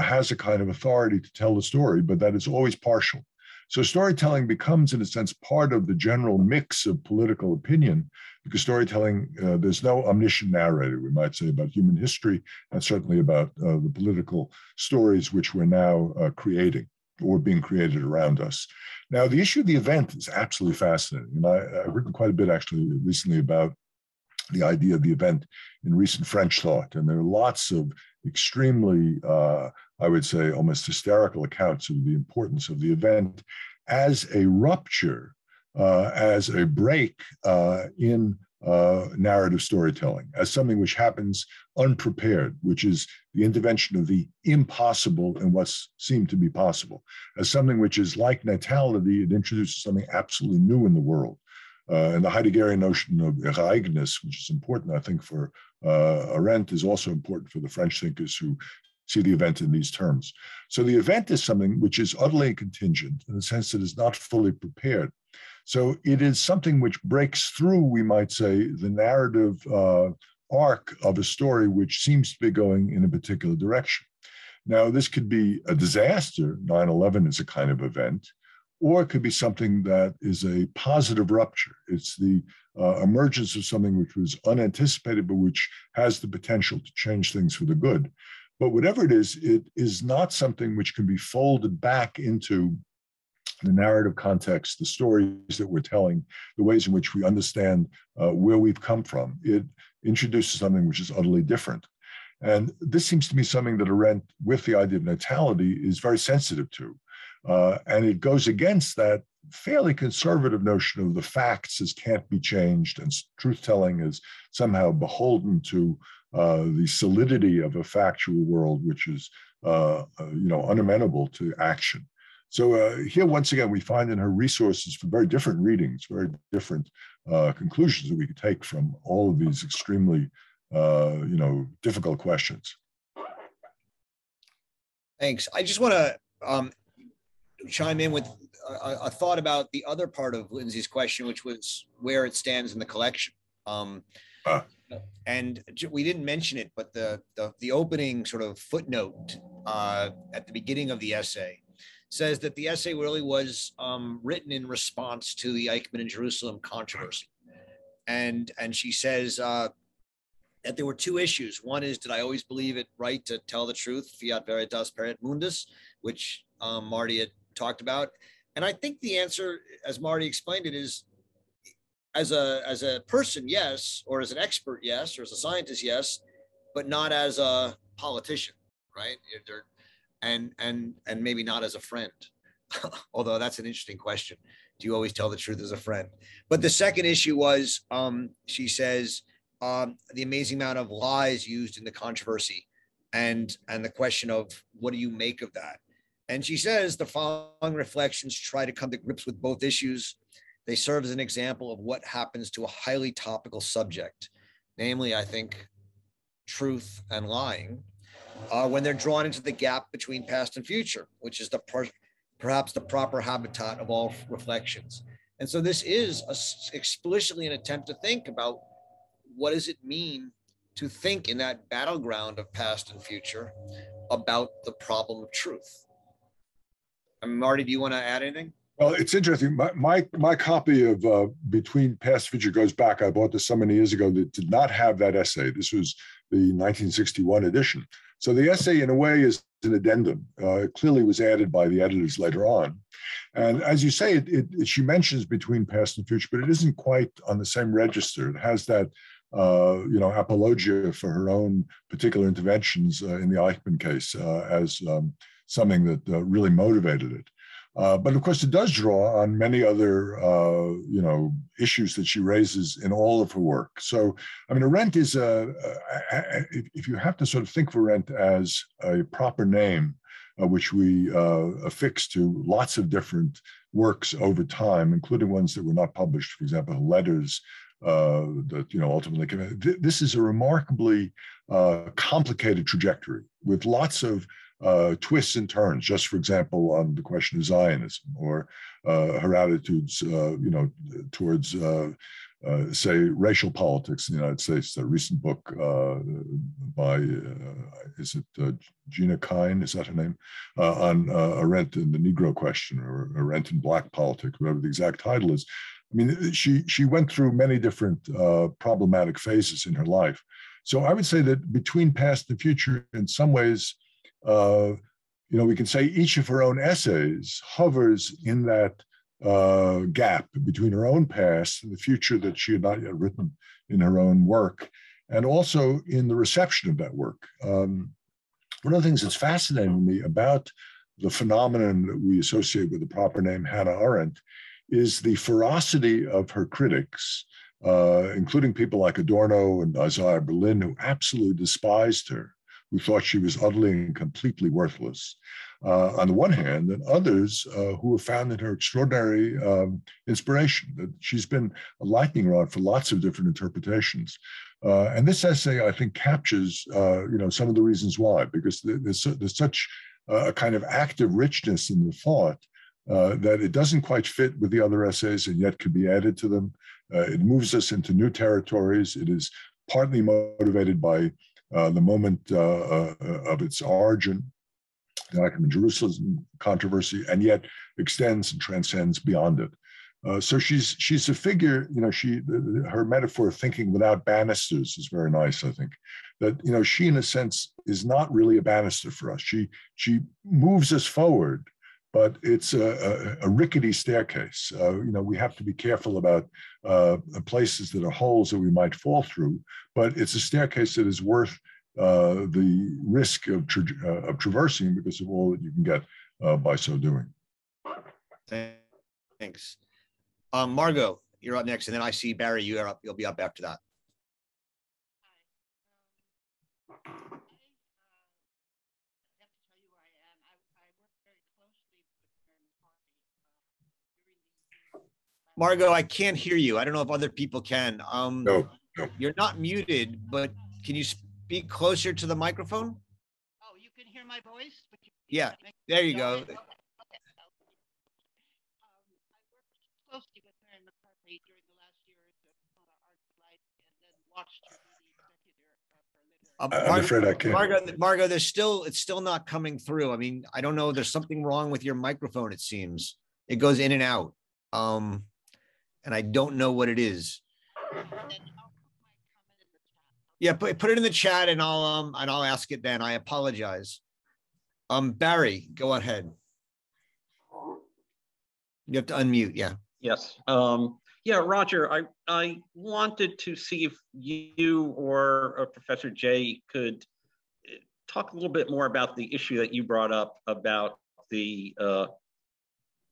has a kind of authority to tell the story, but that is always partial. So storytelling becomes, in a sense, part of the general mix of political opinion, because storytelling, there's no omniscient narrator, we might say, about human history, and certainly about the political stories which we're now creating or being created around us. Now, the issue of the event is absolutely fascinating. And I've written quite a bit, actually, recently about the idea of the event in recent French thought. And there are lots of extremely, I would say, almost hysterical accounts of the importance of the event as a rupture, as a break in narrative storytelling, as something which happens unprepared, which is the intervention of the impossible in what seemed to be possible, as something which is like natality. It introduces something absolutely new in the world. And the Heideggerian notion of Ereignis, which is important, I think, for Arendt, is also important for the French thinkers who see the event in these terms. So the event is something which is utterly contingent, in the sense that it is not fully prepared. So it is something which breaks through, we might say, the narrative arc of a story which seems to be going in a particular direction. Now, this could be a disaster. 9/11 is a kind of event. Or it could be something that is a positive rupture. It's the emergence of something which was unanticipated, but which has the potential to change things for the good. But whatever it is not something which can be folded back into the narrative context, the stories that we're telling, the ways in which we understand where we've come from. It introduces something which is utterly different. And this seems to me something that Arendt, with the idea of natality, is very sensitive to. And it goes against that fairly conservative notion of the facts as can't be changed and truth-telling is somehow beholden to the solidity of a factual world, which is unamenable to action. So here, once again, we find in her resources for very different readings, very different conclusions that we could take from all of these extremely difficult questions. Thanks. I just want to chime in with a thought about the other part of Lindsay's question, which was where it stands in the collection. And we didn't mention it, but the opening sort of footnote at the beginning of the essay says that the essay really was written in response to the Eichmann in Jerusalem controversy. And she says that there were two issues. One is, did I always believe it right to tell the truth, fiat veritas perit mundus, which Marty had talked about. And I think the answer, as Marty explained it, is as a person, yes, or as an expert, yes, or as a scientist, yes, but not as a politician, right? And maybe not as a friend, although that's an interesting question. Do you always tell the truth as a friend? But the second issue was, she says, the amazing amount of lies used in the controversy and the question of what do you make of that? And she says the following reflections try to come to grips with both issues. They serve as an example of what happens to a highly topical subject, namely, I think, truth and lying, when they're drawn into the gap between past and future, which is the perhaps the proper habitat of all reflections. And so this is explicitly an attempt to think about what does it mean to think in that battleground of past and future about the problem of truth. Marty, do you want to add anything? Well, it's interesting. My copy of Between Past and Future goes back. I bought this so many years ago that did not have that essay. This was the 1961 edition. So the essay, in a way, is an addendum. It clearly was added by the editors later on. And as you say, she mentions Between Past and Future, but it isn't quite on the same register. It has that apologia for her own particular interventions in the Eichmann case as something that really motivated it. But of course, it does draw on many other, issues that she raises in all of her work. So, I mean, Arendt is, if you have to sort of think of Arendt as a proper name, which we affix to lots of different works over time, including ones that were not published, for example, her letters that, ultimately came out. This is a remarkably complicated trajectory with lots of twists and turns, just for example, on the question of Zionism or her attitudes, towards, say, racial politics in the United States. The recent book by, is it Gina Kine, is that her name, on Arendt and the Negro question, or Arendt and Black politics, whatever the exact title is. I mean, she went through many different problematic phases in her life. So I would say that Between Past and Future, in some ways, we can say each of her own essays hovers in that gap between her own past and the future that she had not yet written in her own work, and also in the reception of that work. One of the things that's fascinating me about the phenomenon that we associate with the proper name Hannah Arendt is the ferocity of her critics, including people like Adorno and Isaiah Berlin, who absolutely despised her, who thought she was utterly and completely worthless, on the one hand, and others who have found in her extraordinary inspiration, that she's been a lightning rod for lots of different interpretations. And this essay, I think, captures some of the reasons why, because there's such a kind of active richness in the thought that it doesn't quite fit with the other essays and yet could be added to them. It moves us into new territories. It is partly motivated by the moment of its origin, the Eichmann in Jerusalem controversy, and yet extends and transcends beyond it. So she's a figure, her metaphor of thinking without banisters is very nice, I think, that, she in a sense is not really a banister for us. She moves us forward, but it's a rickety staircase. We have to be careful about places that are holes that we might fall through, but it's a staircase that is worth the risk of traversing because of all that you can get by so doing. Thanks. Margot, you're up next, and then I see Barry, you're up, you'll be up after that. Margot, I can't hear you. I don't know if other people can. No. You're not muted, but can you speak closer to the microphone? Oh, you can hear my voice? But yeah, there you go. Okay. I worked closely with Mary McCarthy during the last year of Art's life and then watched her be the executor. I'm afraid I can't. Margot, it's still not coming through. I mean, I don't know. There's something wrong with your microphone, it seems. It goes in and out. And I don't know what it is. Yeah, put it in the chat, and I'll ask it then. I apologize. Barry, go ahead. You have to unmute. Yeah. Yes. Roger, I wanted to see if you or Professor Jay could talk a little bit more about the issue that you brought up about the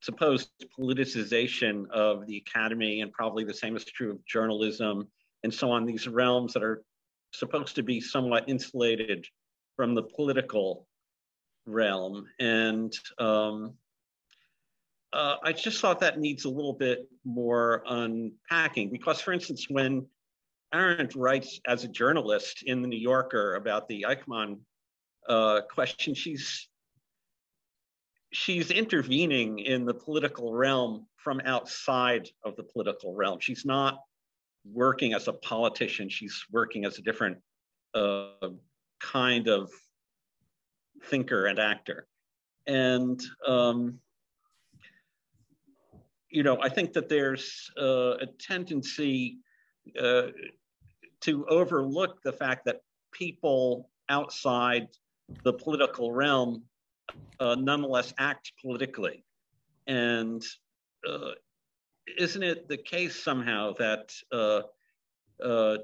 supposed politicization of the academy, and probably the same is true of journalism and so on, these realms that are supposed to be somewhat insulated from the political realm. And I just thought that needs a little bit more unpacking, because, for instance, when Arendt writes as a journalist in The New Yorker about the Eichmann question, she's intervening in the political realm from outside of the political realm. She's not working as a politician. She's working as a different kind of thinker and actor. And, you know, I think that there's a tendency to overlook the fact that people outside the political realm nonetheless act politically. And isn't it the case somehow that to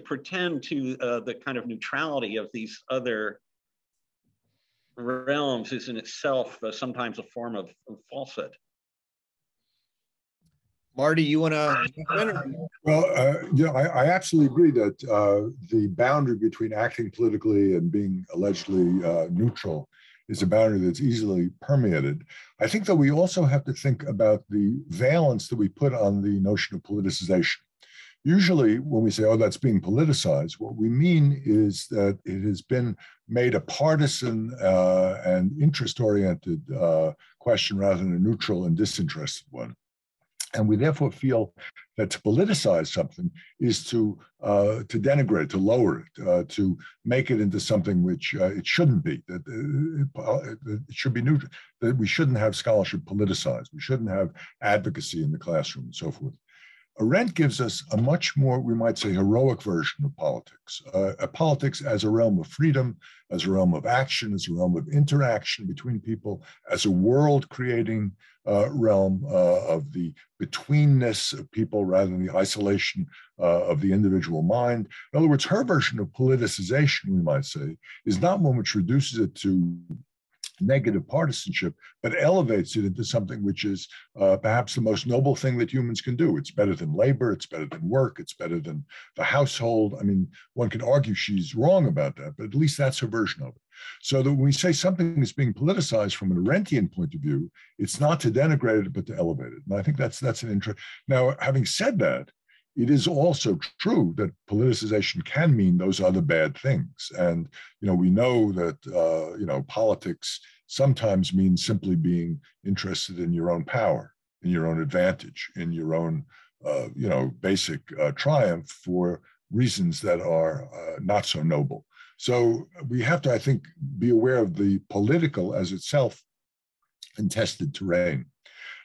pretend to the kind of neutrality of these other realms is in itself sometimes a form of falsehood? Marty, you want to? Well, yeah, I absolutely agree that the boundary between acting politically and being allegedly neutral is a boundary that's easily permeated. I think that we also have to think about the valence that we put on the notion of politicization. Usually when we say, oh, that's being politicized, what we mean is that it has been made a partisan and interest-oriented question rather than a neutral and disinterested one. And we therefore feel that to politicize something is to denigrate, to lower it, to make it into something which it shouldn't be. That it should be neutral. That we shouldn't have scholarship politicized. We shouldn't have advocacy in the classroom and so forth. Arendt gives us a much more, we might say, heroic version of politics. Politics as a realm of freedom, as a realm of action, as a realm of interaction between people, as a world-creating realm of the betweenness of people rather than the isolation of the individual mind. In other words, her version of politicization, we might say, is not one which reduces it to negative partisanship, but elevates it into something which is perhaps the most noble thing that humans can do. It's better than labor, it's better than work, it's better than the household. I mean, one could argue she's wrong about that, but at least that's her version of it. So that when we say something is being politicized from an Arendtian point of view, it's not to denigrate it, but to elevate it. And I think that's an interest. Now, having said that, it is also true that politicization can mean those other bad things. And, you know, we know that, you know, politics sometimes means simply being interested in your own power, in your own advantage, in your own, you know, basic triumph for reasons that are not so noble. So we have to, I think, be aware of the political as itself contested terrain.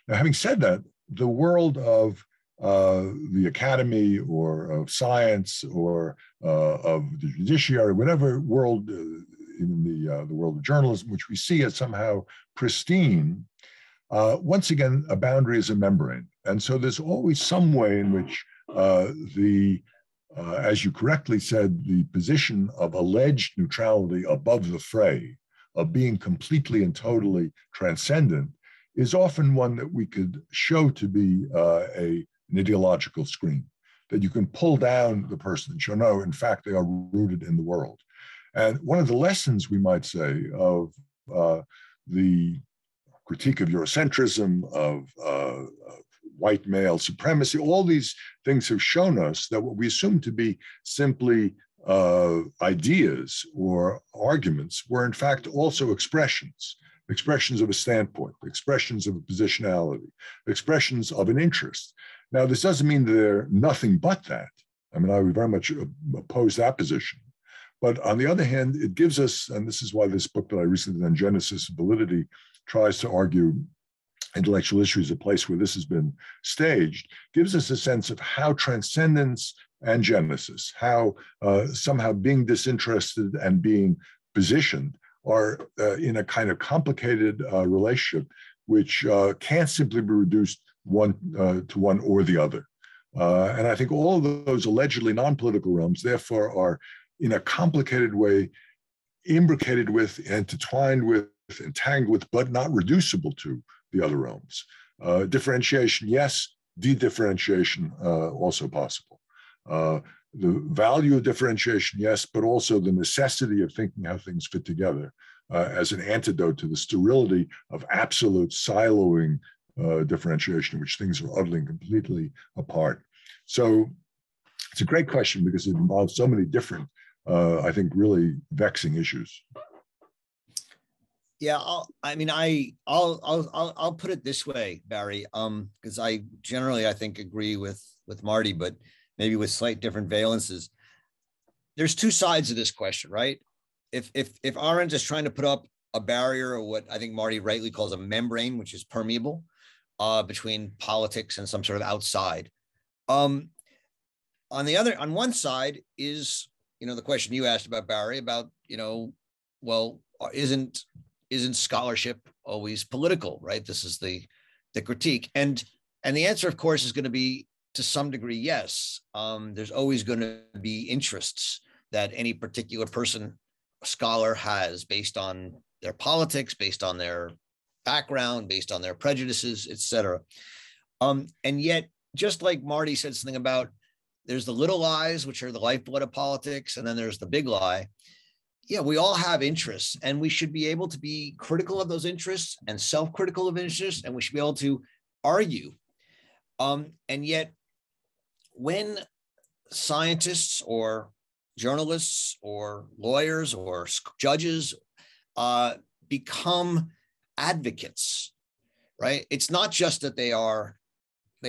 Now, having said that, the world of the academy or of science or of the judiciary, whatever world, even the world of journalism, which we see as somehow pristine, once again, a boundary is a membrane. And so there's always some way in which as you correctly said, the position of alleged neutrality above the fray, of being completely and totally transcendent, is often one that we could show to be an ideological screen, that you can pull down the person and show, no, in fact, they are rooted in the world. And one of the lessons, we might say, of the critique of Eurocentrism, of white male supremacy, all these things have shown us that what we assume to be simply ideas or arguments were, in fact, also expressions. Expressions of a standpoint, expressions of a positionality, expressions of an interest. Now, this doesn't mean that they're nothing but that. I mean, I would very much oppose that position. But on the other hand, it gives us, and this is why this book that I recently did on Genesis and Validity tries to argue intellectual history is a place where this has been staged, gives us a sense of how transcendence and Genesis, how somehow being disinterested and being positioned are in a kind of complicated relationship, which can't simply be reduced one to one or the other. And I think all of those allegedly non-political realms, therefore, are in a complicated way imbricated with, intertwined with, entangled with, but not reducible to the other realms. Differentiation, yes. De-differentiation, also possible. the value of differentiation, yes, but also the necessity of thinking how things fit together as an antidote to the sterility of absolute siloing differentiation, in which things are utterly and completely apart. So it's a great question because it involves so many different, I think, really vexing issues. Yeah, I'll put it this way, Barry, because I generally I think agree with Marty, but maybe with slight different valences. There's two sides of this question, right? If Arendt is trying to put up a barrier, or what I think Marty rightly calls a membrane, which is permeable between politics and some sort of outside. On one side is the question you asked about, Barry, about well, isn't scholarship always political, right? This is the critique, and the answer, of course, is going to be to some degree yes. There's always going to be interests that any particular person, scholar, has based on their politics, based on their background, based on their prejudices, etc. And yet, just like Marty said something about, there's the little lies, which are the lifeblood of politics, and then there's the big lie. Yeah, we all have interests, and we should be able to be critical of those interests and self-critical of interests, and we should be able to argue. And yet, when scientists or journalists or lawyers or judges become advocates, right? It's not just that they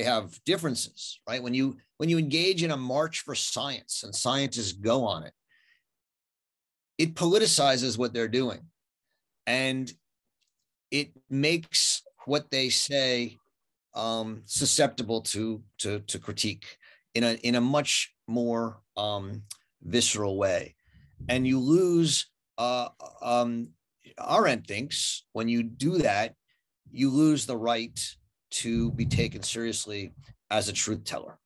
have differences, right? When you engage in a march for science and scientists go on it, it politicizes what they're doing, and it makes what they say susceptible to critique in a much more visceral way. And you lose, Arendt thinks, when you do that, you lose the right to be taken seriously as a truth teller.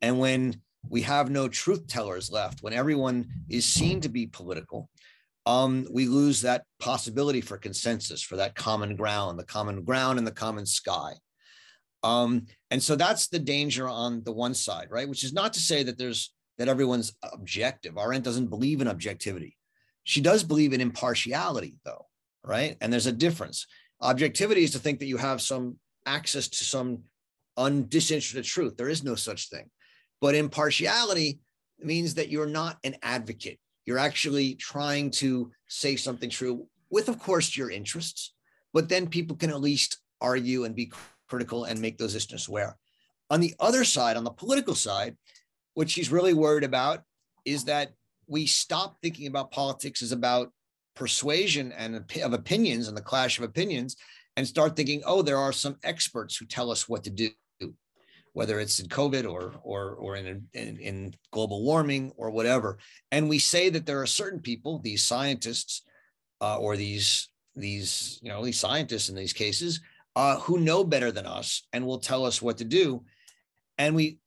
And when we have no truth tellers left, when everyone is seen to be political, we lose that possibility for consensus, for that common ground and the common sky. And so that's the danger on the one side, right? Which is not to say that that everyone's objective. Arendt doesn't believe in objectivity. She does believe in impartiality, though, right? And there's a difference. Objectivity is to think that you have some access to some undisinterested truth. There is no such thing. But impartiality means that you're not an advocate. You're actually trying to say something true with, of course, your interests, but then people can at least argue and be critical and make those interests aware. On the other side, on the political side, what she's really worried about is that we stop thinking about politics as about persuasion and of opinions and the clash of opinions, and start thinking, oh, there are some experts who tell us what to do, whether it's in COVID or in global warming or whatever. And we say that there are certain people, these scientists or these scientists in these cases, who know better than us and will tell us what to do. And we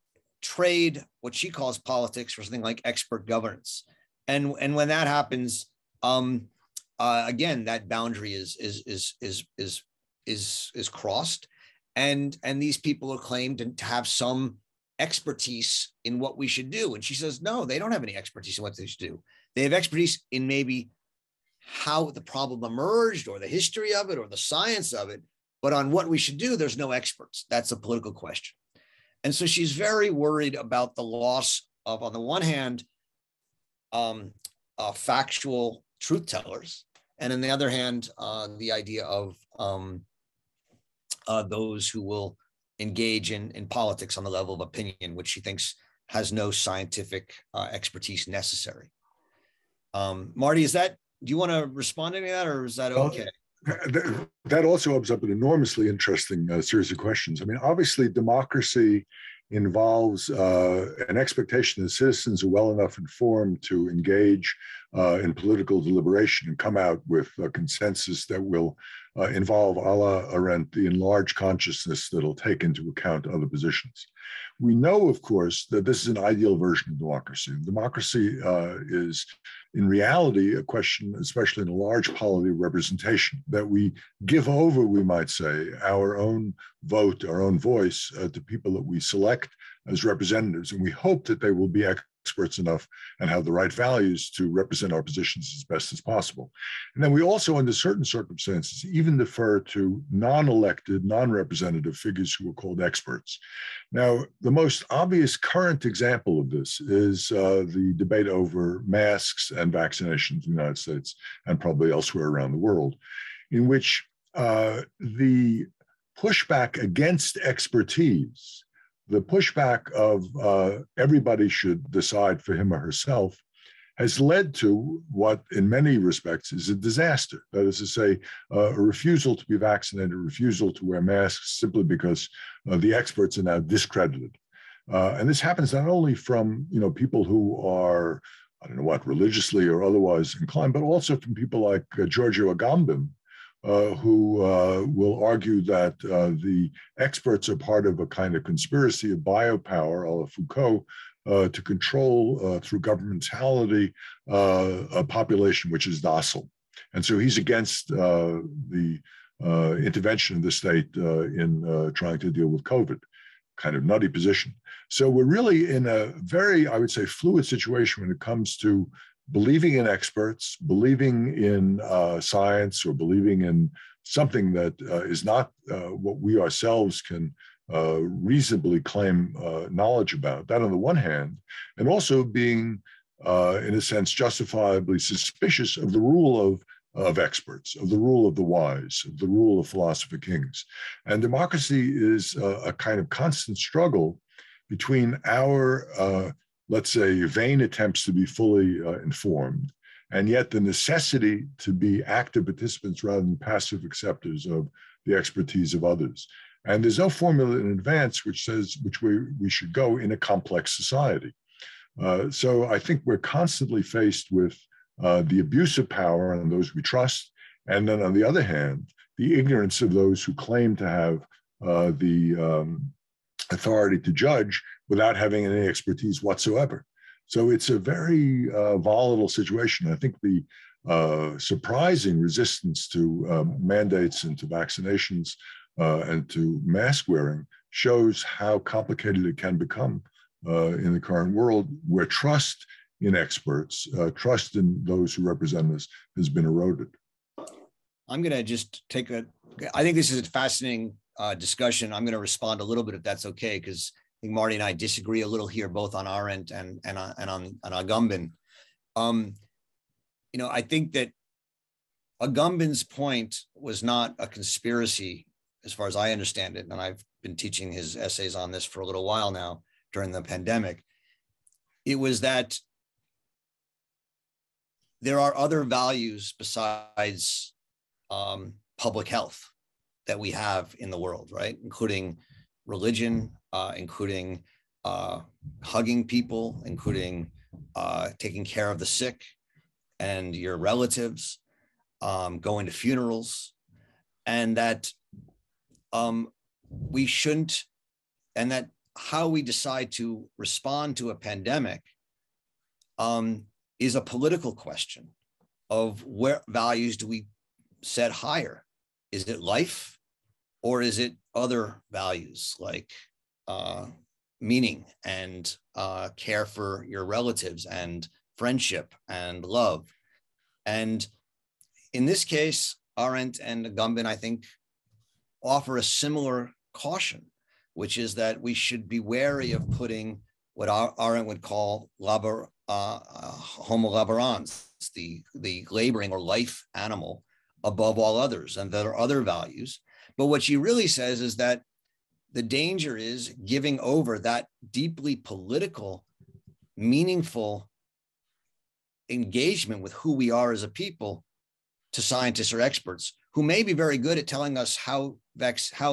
trade what she calls politics for something like expert governance. And when that happens, again, that boundary is crossed. And these people are claimed to have some expertise in what we should do. And she says, no, they don't have any expertise in what they should do. They have expertise in maybe how the problem emerged or the history of it or the science of it. But on what we should do, there's no experts. That's a political question. And so she's very worried about the loss of, on the one hand, factual truth tellers. And on the other hand, the idea of those who will engage in politics on the level of opinion, which she thinks has no scientific expertise necessary. Marty, do you want to respond to any of that, or is that okay? That also opens up an enormously interesting series of questions. I mean, obviously, democracy involves an expectation that citizens are well enough informed to engage in political deliberation and come out with a consensus that will involve, a la Arendt, the enlarged consciousness that'll take into account other positions. We know, of course, that this is an ideal version of democracy. Democracy is, in reality, a question, especially in a large polity of representation, that we give over, we might say, our own vote, our own voice to people that we select as representatives, and we hope that they will be experts enough and have the right values to represent our positions as best as possible. And then we also, under certain circumstances, even defer to non-elected, non-representative figures who are called experts. Now, the most obvious current example of this is the debate over masks and vaccinations in the United States and probably elsewhere around the world, in which the pushback against expertise, the pushback of everybody should decide for him or herself, has led to what in many respects is a disaster. That is to say, a refusal to be vaccinated, a refusal to wear masks simply because the experts are now discredited. And this happens not only from people who are, I don't know what, religiously or otherwise inclined, but also from people like Giorgio Agamben, who will argue that the experts are part of a kind of conspiracy of biopower, a la Foucault, to control through governmentality a population which is docile. And so he's against the intervention of the state in trying to deal with COVID. Kind of nutty position. So we're really in a very, I would say, fluid situation when it comes to believing in experts, believing in science, or believing in something that is not what we ourselves can reasonably claim knowledge about. That on the one hand, and also being, in a sense, justifiably suspicious of the rule of experts, of the rule of the wise, of the rule of philosopher kings. And democracy is a kind of constant struggle between our let's say, vain attempts to be fully informed, and yet the necessity to be active participants rather than passive acceptors of the expertise of others. And there's no formula in advance which says which way we should go in a complex society. So I think we're constantly faced with the abuse of power on those we trust, and then on the other hand, the ignorance of those who claim to have the authority to judge without having any expertise whatsoever. So it's a very volatile situation. I think the surprising resistance to mandates and to vaccinations and to mask wearing shows how complicated it can become in the current world, where trust in experts, trust in those who represent us has been eroded. I'm going to just take a, I think this is a fascinating discussion. I'm going to respond a little bit if that's okay, because I think Marty and I disagree a little here, both on Arendt and on Agamben. I think that Agamben's point was not a conspiracy, as far as I understand it, and I've been teaching his essays on this for a little while now during the pandemic. It was that there are other values besides public health that we have in the world, right? Including religion, including hugging people, including taking care of the sick and your relatives, going to funerals, and that we shouldn't, and that how we decide to respond to a pandemic is a political question of where values do we set higher? Is it life, or is it other values like meaning and care for your relatives and friendship and love? And in this case, Arendt and Agamben, I think, offer a similar caution, which is that we should be wary of putting what Arendt would call homo laborans, the laboring or life animal, above all others, and there are other values. But what she really says is that the danger is giving over that deeply political, meaningful engagement with who we are as a people to scientists or experts who may be very good at telling us how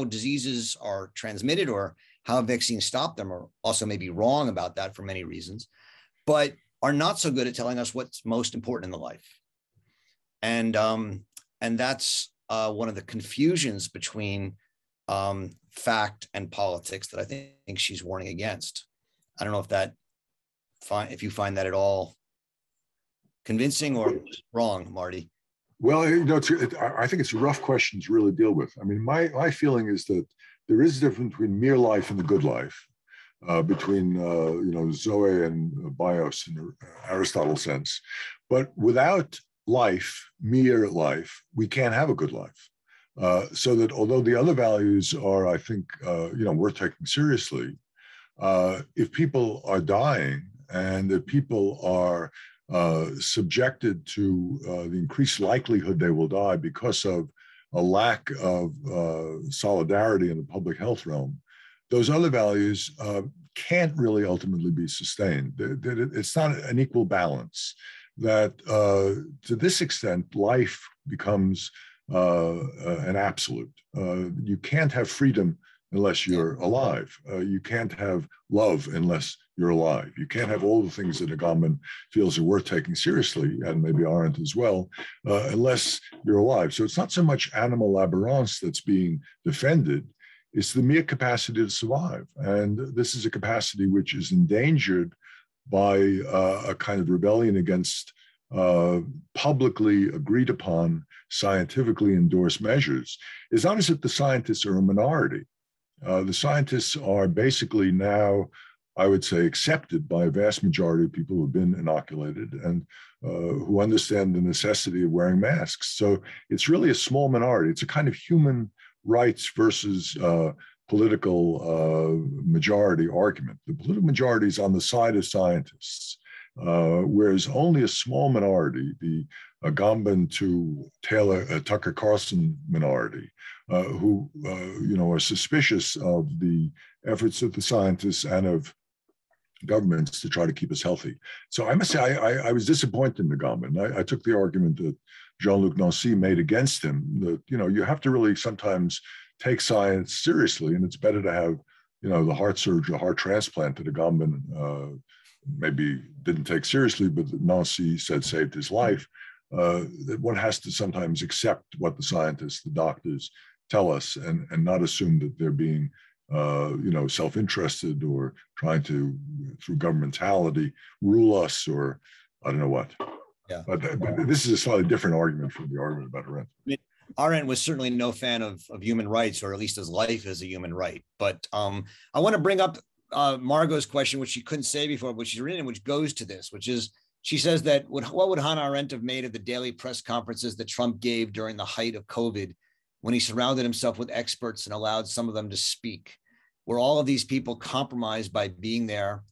diseases are transmitted or how vaccines stop them, or also may be wrong about that for many reasons, but are not so good at telling us what's most important in the life. And that's one of the confusions between fact and politics that I think she's warning against. I don't know if that, if you find that at all convincing or wrong, Marty. Well, I think it's a rough question to really deal with. I mean, my feeling is that there is a difference between mere life and the good life. between Zoe and bios in the Aristotle sense. But without life, mere life, we can't have a good life. So that although the other values are, I think, worth taking seriously, if people are dying and if people are subjected to the increased likelihood they will die because of a lack of solidarity in the public health realm, those other values can't really ultimately be sustained. It's not an equal balance. That to this extent, life becomes an absolute. You can't have freedom unless you're alive. You can't have love unless you're alive. You can't have all the things that a government feels are worth taking seriously, and maybe aren't as well, unless you're alive. So it's not so much animal aberrance that's being defended, it's the mere capacity to survive. And this is a capacity which is endangered by a kind of rebellion against publicly agreed upon, scientifically endorsed measures. It's not as if the scientists are a minority. The scientists are basically now, I would say, accepted by a vast majority of people who have been inoculated and who understand the necessity of wearing masks. So it's really a small minority. It's a kind of human rights versus political majority argument. The political majority is on the side of scientists, whereas only a small minority, the Agamben to Taylor, Tucker Carlson minority, who are suspicious of the efforts of the scientists and of governments to try to keep us healthy. So I must say, I was disappointed in the government. I took the argument that Jean-Luc Nancy made against him, that you have to really sometimes take science seriously, and it's better to have the heart surgery, heart transplant that a government maybe didn't take seriously, but Nancy said saved his life. That one has to sometimes accept what the scientists, the doctors tell us, and not assume that they're being self-interested or trying to, through governmentality, rule us or I don't know what. Yeah. But this is a slightly different argument from the argument about Arendt. I mean, Arendt was certainly no fan of human rights, or at least his life is a human right. But I want to bring up Margot's question, which she couldn't say before, which she's written, which goes to this, which is, she says that, what would Hannah Arendt have made of the daily press conferences that Trump gave during the height of COVID, when he surrounded himself with experts and allowed some of them to speak? Were all of these people compromised by being there,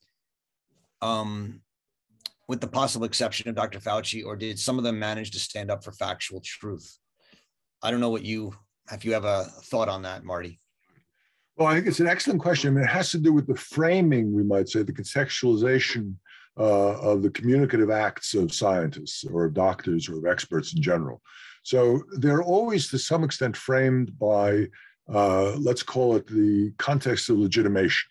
with the possible exception of Dr. Fauci, or did some of them manage to stand up for factual truth? I don't know if you have a thought on that, Marty. Well, I think it's an excellent question. I mean, it has to do with the framing, we might say, the contextualization of the communicative acts of scientists or of doctors or of experts in general. So they're always, to some extent, framed by, let's call it, the context of legitimation.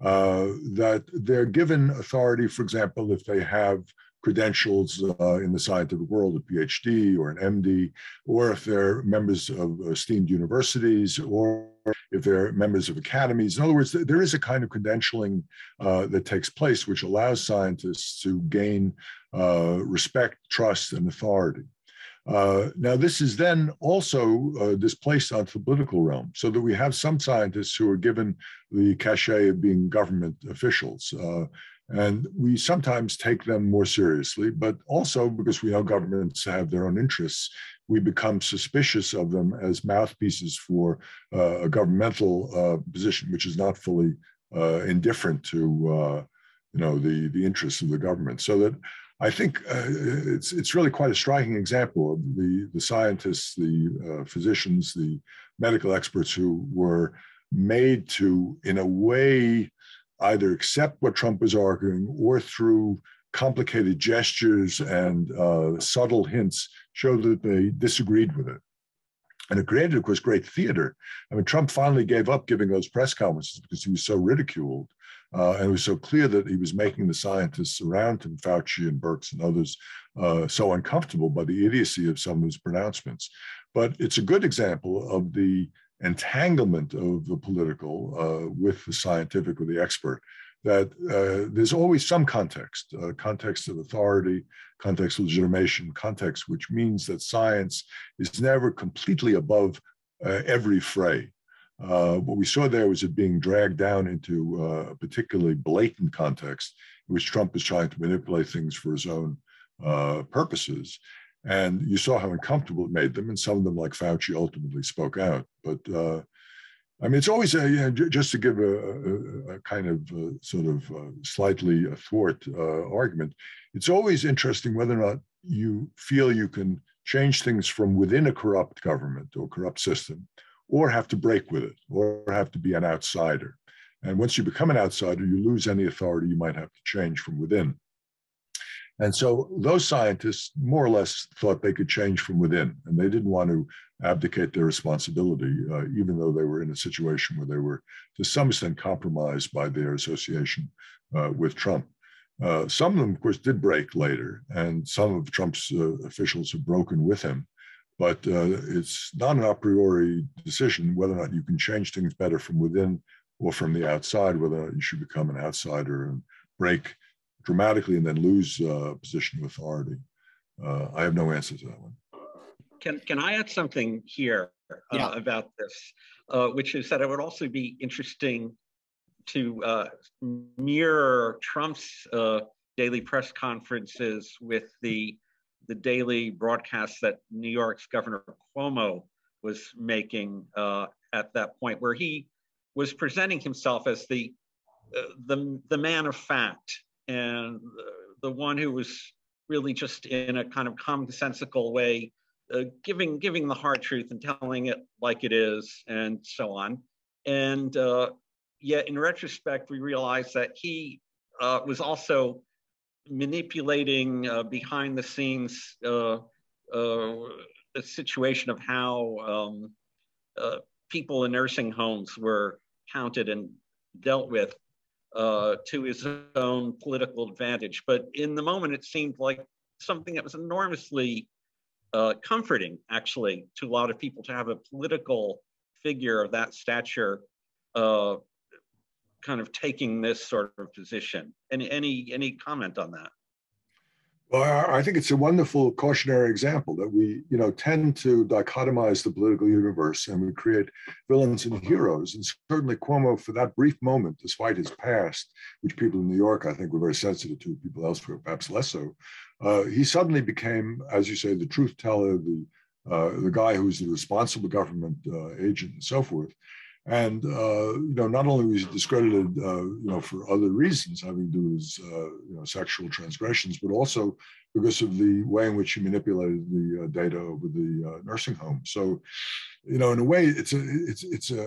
That they're given authority, for example, if they have credentials in the scientific world, a PhD or an MD, or if they're members of esteemed universities, or if they're members of academies. In other words, there is a kind of credentialing that takes place, which allows scientists to gain respect, trust, and authority. Now, this is then also displaced onto the political realm, so that we have some scientists who are given the cachet of being government officials. And we sometimes take them more seriously, but also because we know governments have their own interests, we become suspicious of them as mouthpieces for a governmental position, which is not fully indifferent to the interests of the government. So that I think it's really quite a striking example of the scientists, the physicians, the medical experts who were made to, in a way, either accept what Trump was arguing or through complicated gestures and subtle hints show that they disagreed with it. And it created, of course, great theater. I mean, Trump finally gave up giving those press conferences because he was so ridiculed. And it was so clear that he was making the scientists around him, Fauci and Birx and others, so uncomfortable by the idiocy of some of his pronouncements. But it's a good example of the entanglement of the political with the scientific or the expert, that there's always some context, context of authority, context of legitimation, context which means that science is never completely above every fray. What we saw there was it being dragged down into a particularly blatant context in which Trump is trying to manipulate things for his own purposes. And you saw how uncomfortable it made them. And some of them, like Fauci, ultimately spoke out. But I mean, it's always, just to give a kind of sort of slightly athwart argument, it's always interesting whether or not you feel you can change things from within a corrupt government or corrupt system, or have to break with it, or have to be an outsider. And once you become an outsider, you lose any authority you might have to change from within. And so those scientists more or less thought they could change from within, and they didn't want to abdicate their responsibility, even though they were in a situation where they were to some extent compromised by their association with Trump. Some of them, of course, did break later, and some of Trump's officials have broken with him. But it's not an a priori decision whether or not you can change things better from within or from the outside, whether or not you should become an outsider and break dramatically and then lose position of authority. I have no answer to that one. Can I add something here about this, which is that it would also be interesting to mirror Trump's daily press conferences with the daily broadcasts that New York's Governor Cuomo was making at that point, where he was presenting himself as the man of fact, and the one who was really just in a kind of commonsensical way, giving the hard truth and telling it like it is and so on. And yet in retrospect, we realize that he was also manipulating behind the scenes the situation of how people in nursing homes were counted and dealt with to his own political advantage. But in the moment, it seemed like something that was enormously comforting, actually, to a lot of people to have a political figure of that stature kind of taking this sort of position. And any comment on that? Well, I think it's a wonderful cautionary example that we, you know, tend to dichotomize the political universe, and we create villains and heroes. And certainly Cuomo, for that brief moment, despite his past, which people in New York, I think, were very sensitive to, people elsewhere perhaps less so, he suddenly became, as you say, the truth teller, the guy who's the responsible government agent and so forth. And you know, not only was he discredited, you know, for other reasons having to do with his, you know, sexual transgressions, but also because of the way in which he manipulated the data over the nursing home. So, you know, in a way, it's a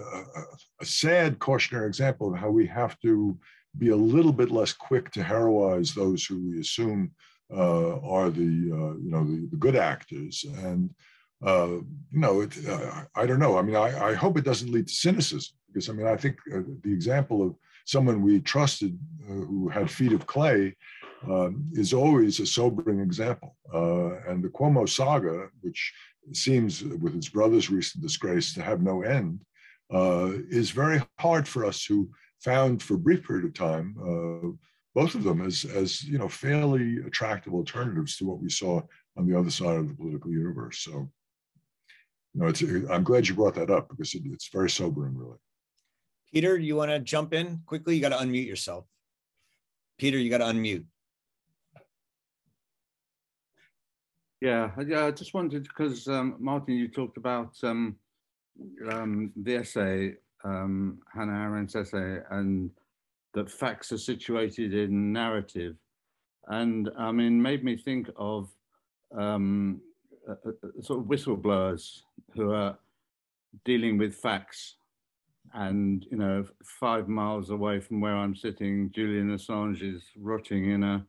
sad cautionary example of how we have to be a little bit less quick to heroize those who we assume are the you know, the good actors. And you know, I don't know. I mean, I hope it doesn't lead to cynicism, because I mean, I think the example of someone we trusted who had feet of clay is always a sobering example. And the Cuomo saga, which seems with his brother's recent disgrace to have no end, is very hard for us who found for a brief period of time both of them as you know, fairly attractive alternatives to what we saw on the other side of the political universe. So, you know, I'm glad you brought that up, because it's very sobering, really. Peter, you want to jump in quickly? You got to unmute yourself. Peter, you got to unmute. Yeah, I just wanted, because Martin, you talked about the essay, Hannah Arendt's essay, and that facts are situated in narrative. And I mean, made me think of sort of whistleblowers who are dealing with facts. And, you know, 5 miles away from where I'm sitting, Julian Assange is rotting in a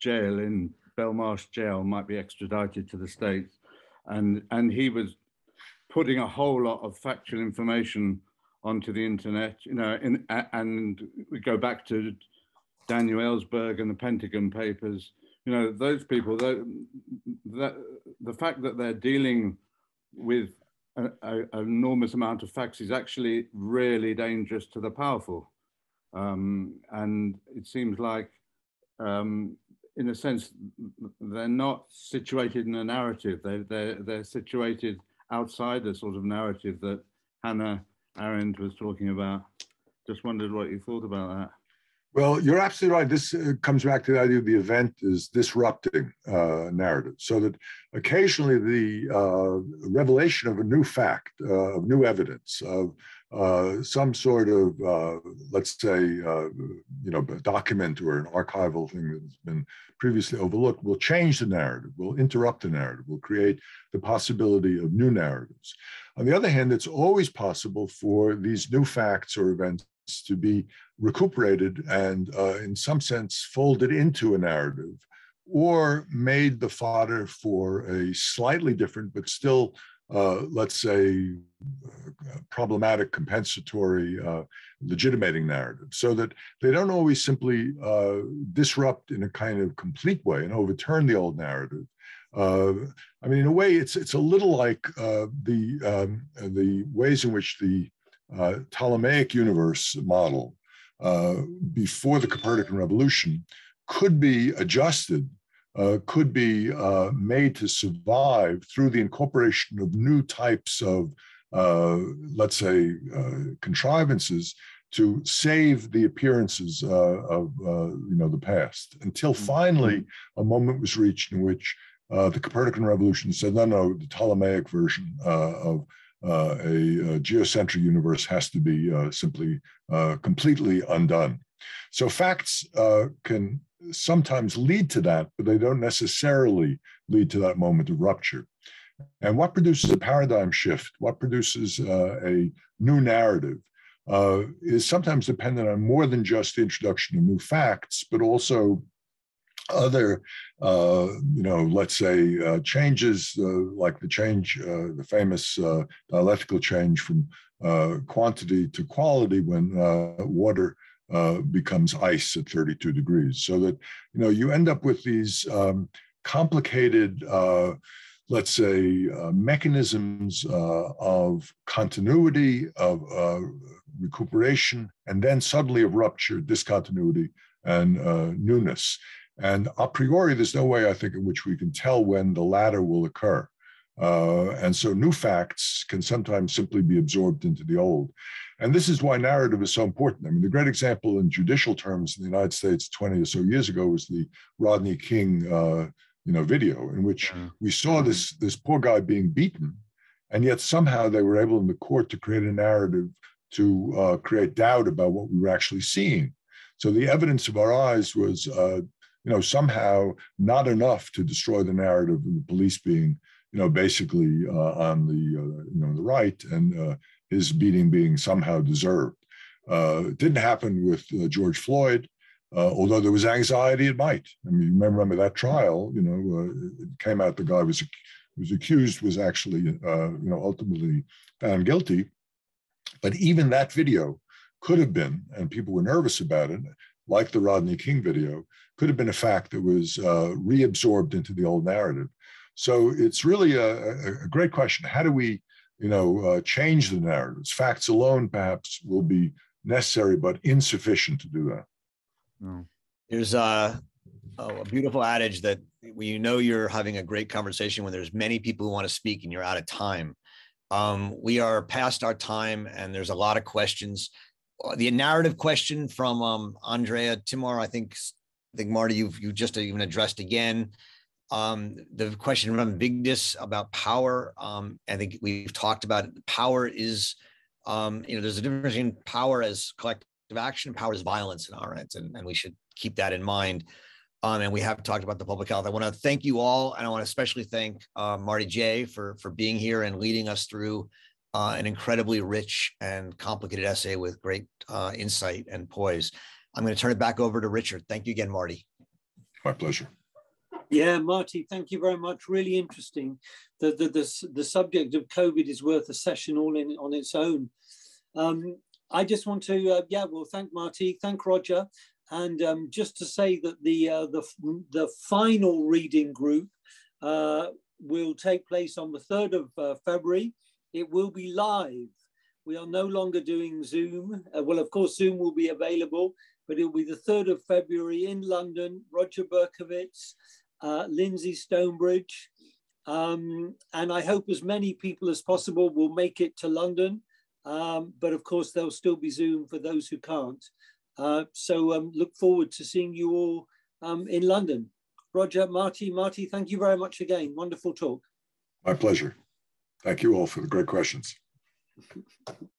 jail in Belmarsh jail, might be extradited to the States. And he was putting a whole lot of factual information onto the internet, you know, and we go back to Daniel Ellsberg and the Pentagon Papers. You know, those people, the fact that they're dealing with an enormous amount of facts is actually really dangerous to the powerful. And it seems like, in a sense, they're not situated in a narrative. They're situated outside the sort of narrative that Hannah Arendt was talking about. Just wondered what you thought about that. Well, you're absolutely right. This comes back to the idea of the event is disrupting narrative, so that occasionally the revelation of a new fact, of new evidence, of some sort of, let's say, you know, a document or an archival thing that's been previously overlooked will change the narrative, will interrupt the narrative, will create the possibility of new narratives. On the other hand, it's always possible for these new facts or events to be recuperated and, in some sense, folded into a narrative or made the fodder for a slightly different but still, let's say, problematic, compensatory, legitimating narrative, so that they don't always simply disrupt in a kind of complete way and overturn the old narrative. I mean, in a way, it's a little like the ways in which the Ptolemaic universe model before the Copernican Revolution could be adjusted. Could be made to survive through the incorporation of new types of, let's say, contrivances to save the appearances of, you know, the past, until finally a moment was reached in which the Copernican Revolution said, no, no, the Ptolemaic version of a geocentric universe has to be simply completely undone. So facts can sometimes lead to that, but they don't necessarily lead to that moment of rupture. And what produces a paradigm shift, what produces a new narrative, is sometimes dependent on more than just the introduction of new facts, but also other, you know, let's say, changes, like the change, the famous dialectical change from quantity to quality when water becomes ice at 32 degrees, so that, you know, you end up with these complicated, let's say, mechanisms of continuity, of recuperation, and then suddenly of rupture, discontinuity, and newness. And a priori, there's no way, I think, in which we can tell when the latter will occur. And so new facts can sometimes simply be absorbed into the old. And this is why narrative is so important. I mean, the great example in judicial terms in the United States 20 or so years ago was the Rodney King, you know, video, in which we saw this poor guy being beaten, and yet somehow they were able in the court to create a narrative to create doubt about what we were actually seeing. So the evidence of our eyes was, you know, somehow not enough to destroy the narrative of the police being, you know, basically on the, you know, the right, and his beating being somehow deserved. It didn't happen with George Floyd, although there was anxiety it might. I mean, remember that trial, you know, it came out the guy was accused, was actually, you know, ultimately found guilty. But even that video could have been, and people were nervous about it, like the Rodney King video, could have been a fact that was reabsorbed into the old narrative. So it's really a great question. How do we, you know, change the narratives? Facts alone perhaps will be necessary, but insufficient to do that. No. There's a beautiful adage that you know you're having a great conversation when there's many people who want to speak and you're out of time. We are past our time, and there's a lot of questions. The narrative question from Andrea Timor, I think Marty, you just even addressed again. The question from Vigdis about power, I think we've talked about it. Power is, you know, there's a difference between power as collective action and power as violence in Arendt, and we should keep that in mind. And we have talked about the public health. I want to thank you all, and I want to especially thank Marty Jay for being here and leading us through an incredibly rich and complicated essay with great insight and poise. I'm going to turn it back over to Richard. Thank you again, Marty. My pleasure. Yeah, Marty, thank you very much. Really interesting. The subject of COVID is worth a session all in on its own. I just want to, well, thank Marty, thank Roger. And just to say that the final reading group will take place on the 3rd of February. It will be live. We are no longer doing Zoom. Well, of course, Zoom will be available, but it will be the 3rd of February in London, Roger Berkowitz, Lindsay Stonebridge, and I hope as many people as possible will make it to London But of course, there'll still be Zoom for those who can't. So look forward to seeing you all in London. Roger, Marty, thank you very much again. Wonderful talk. My pleasure. Thank you all for the great questions.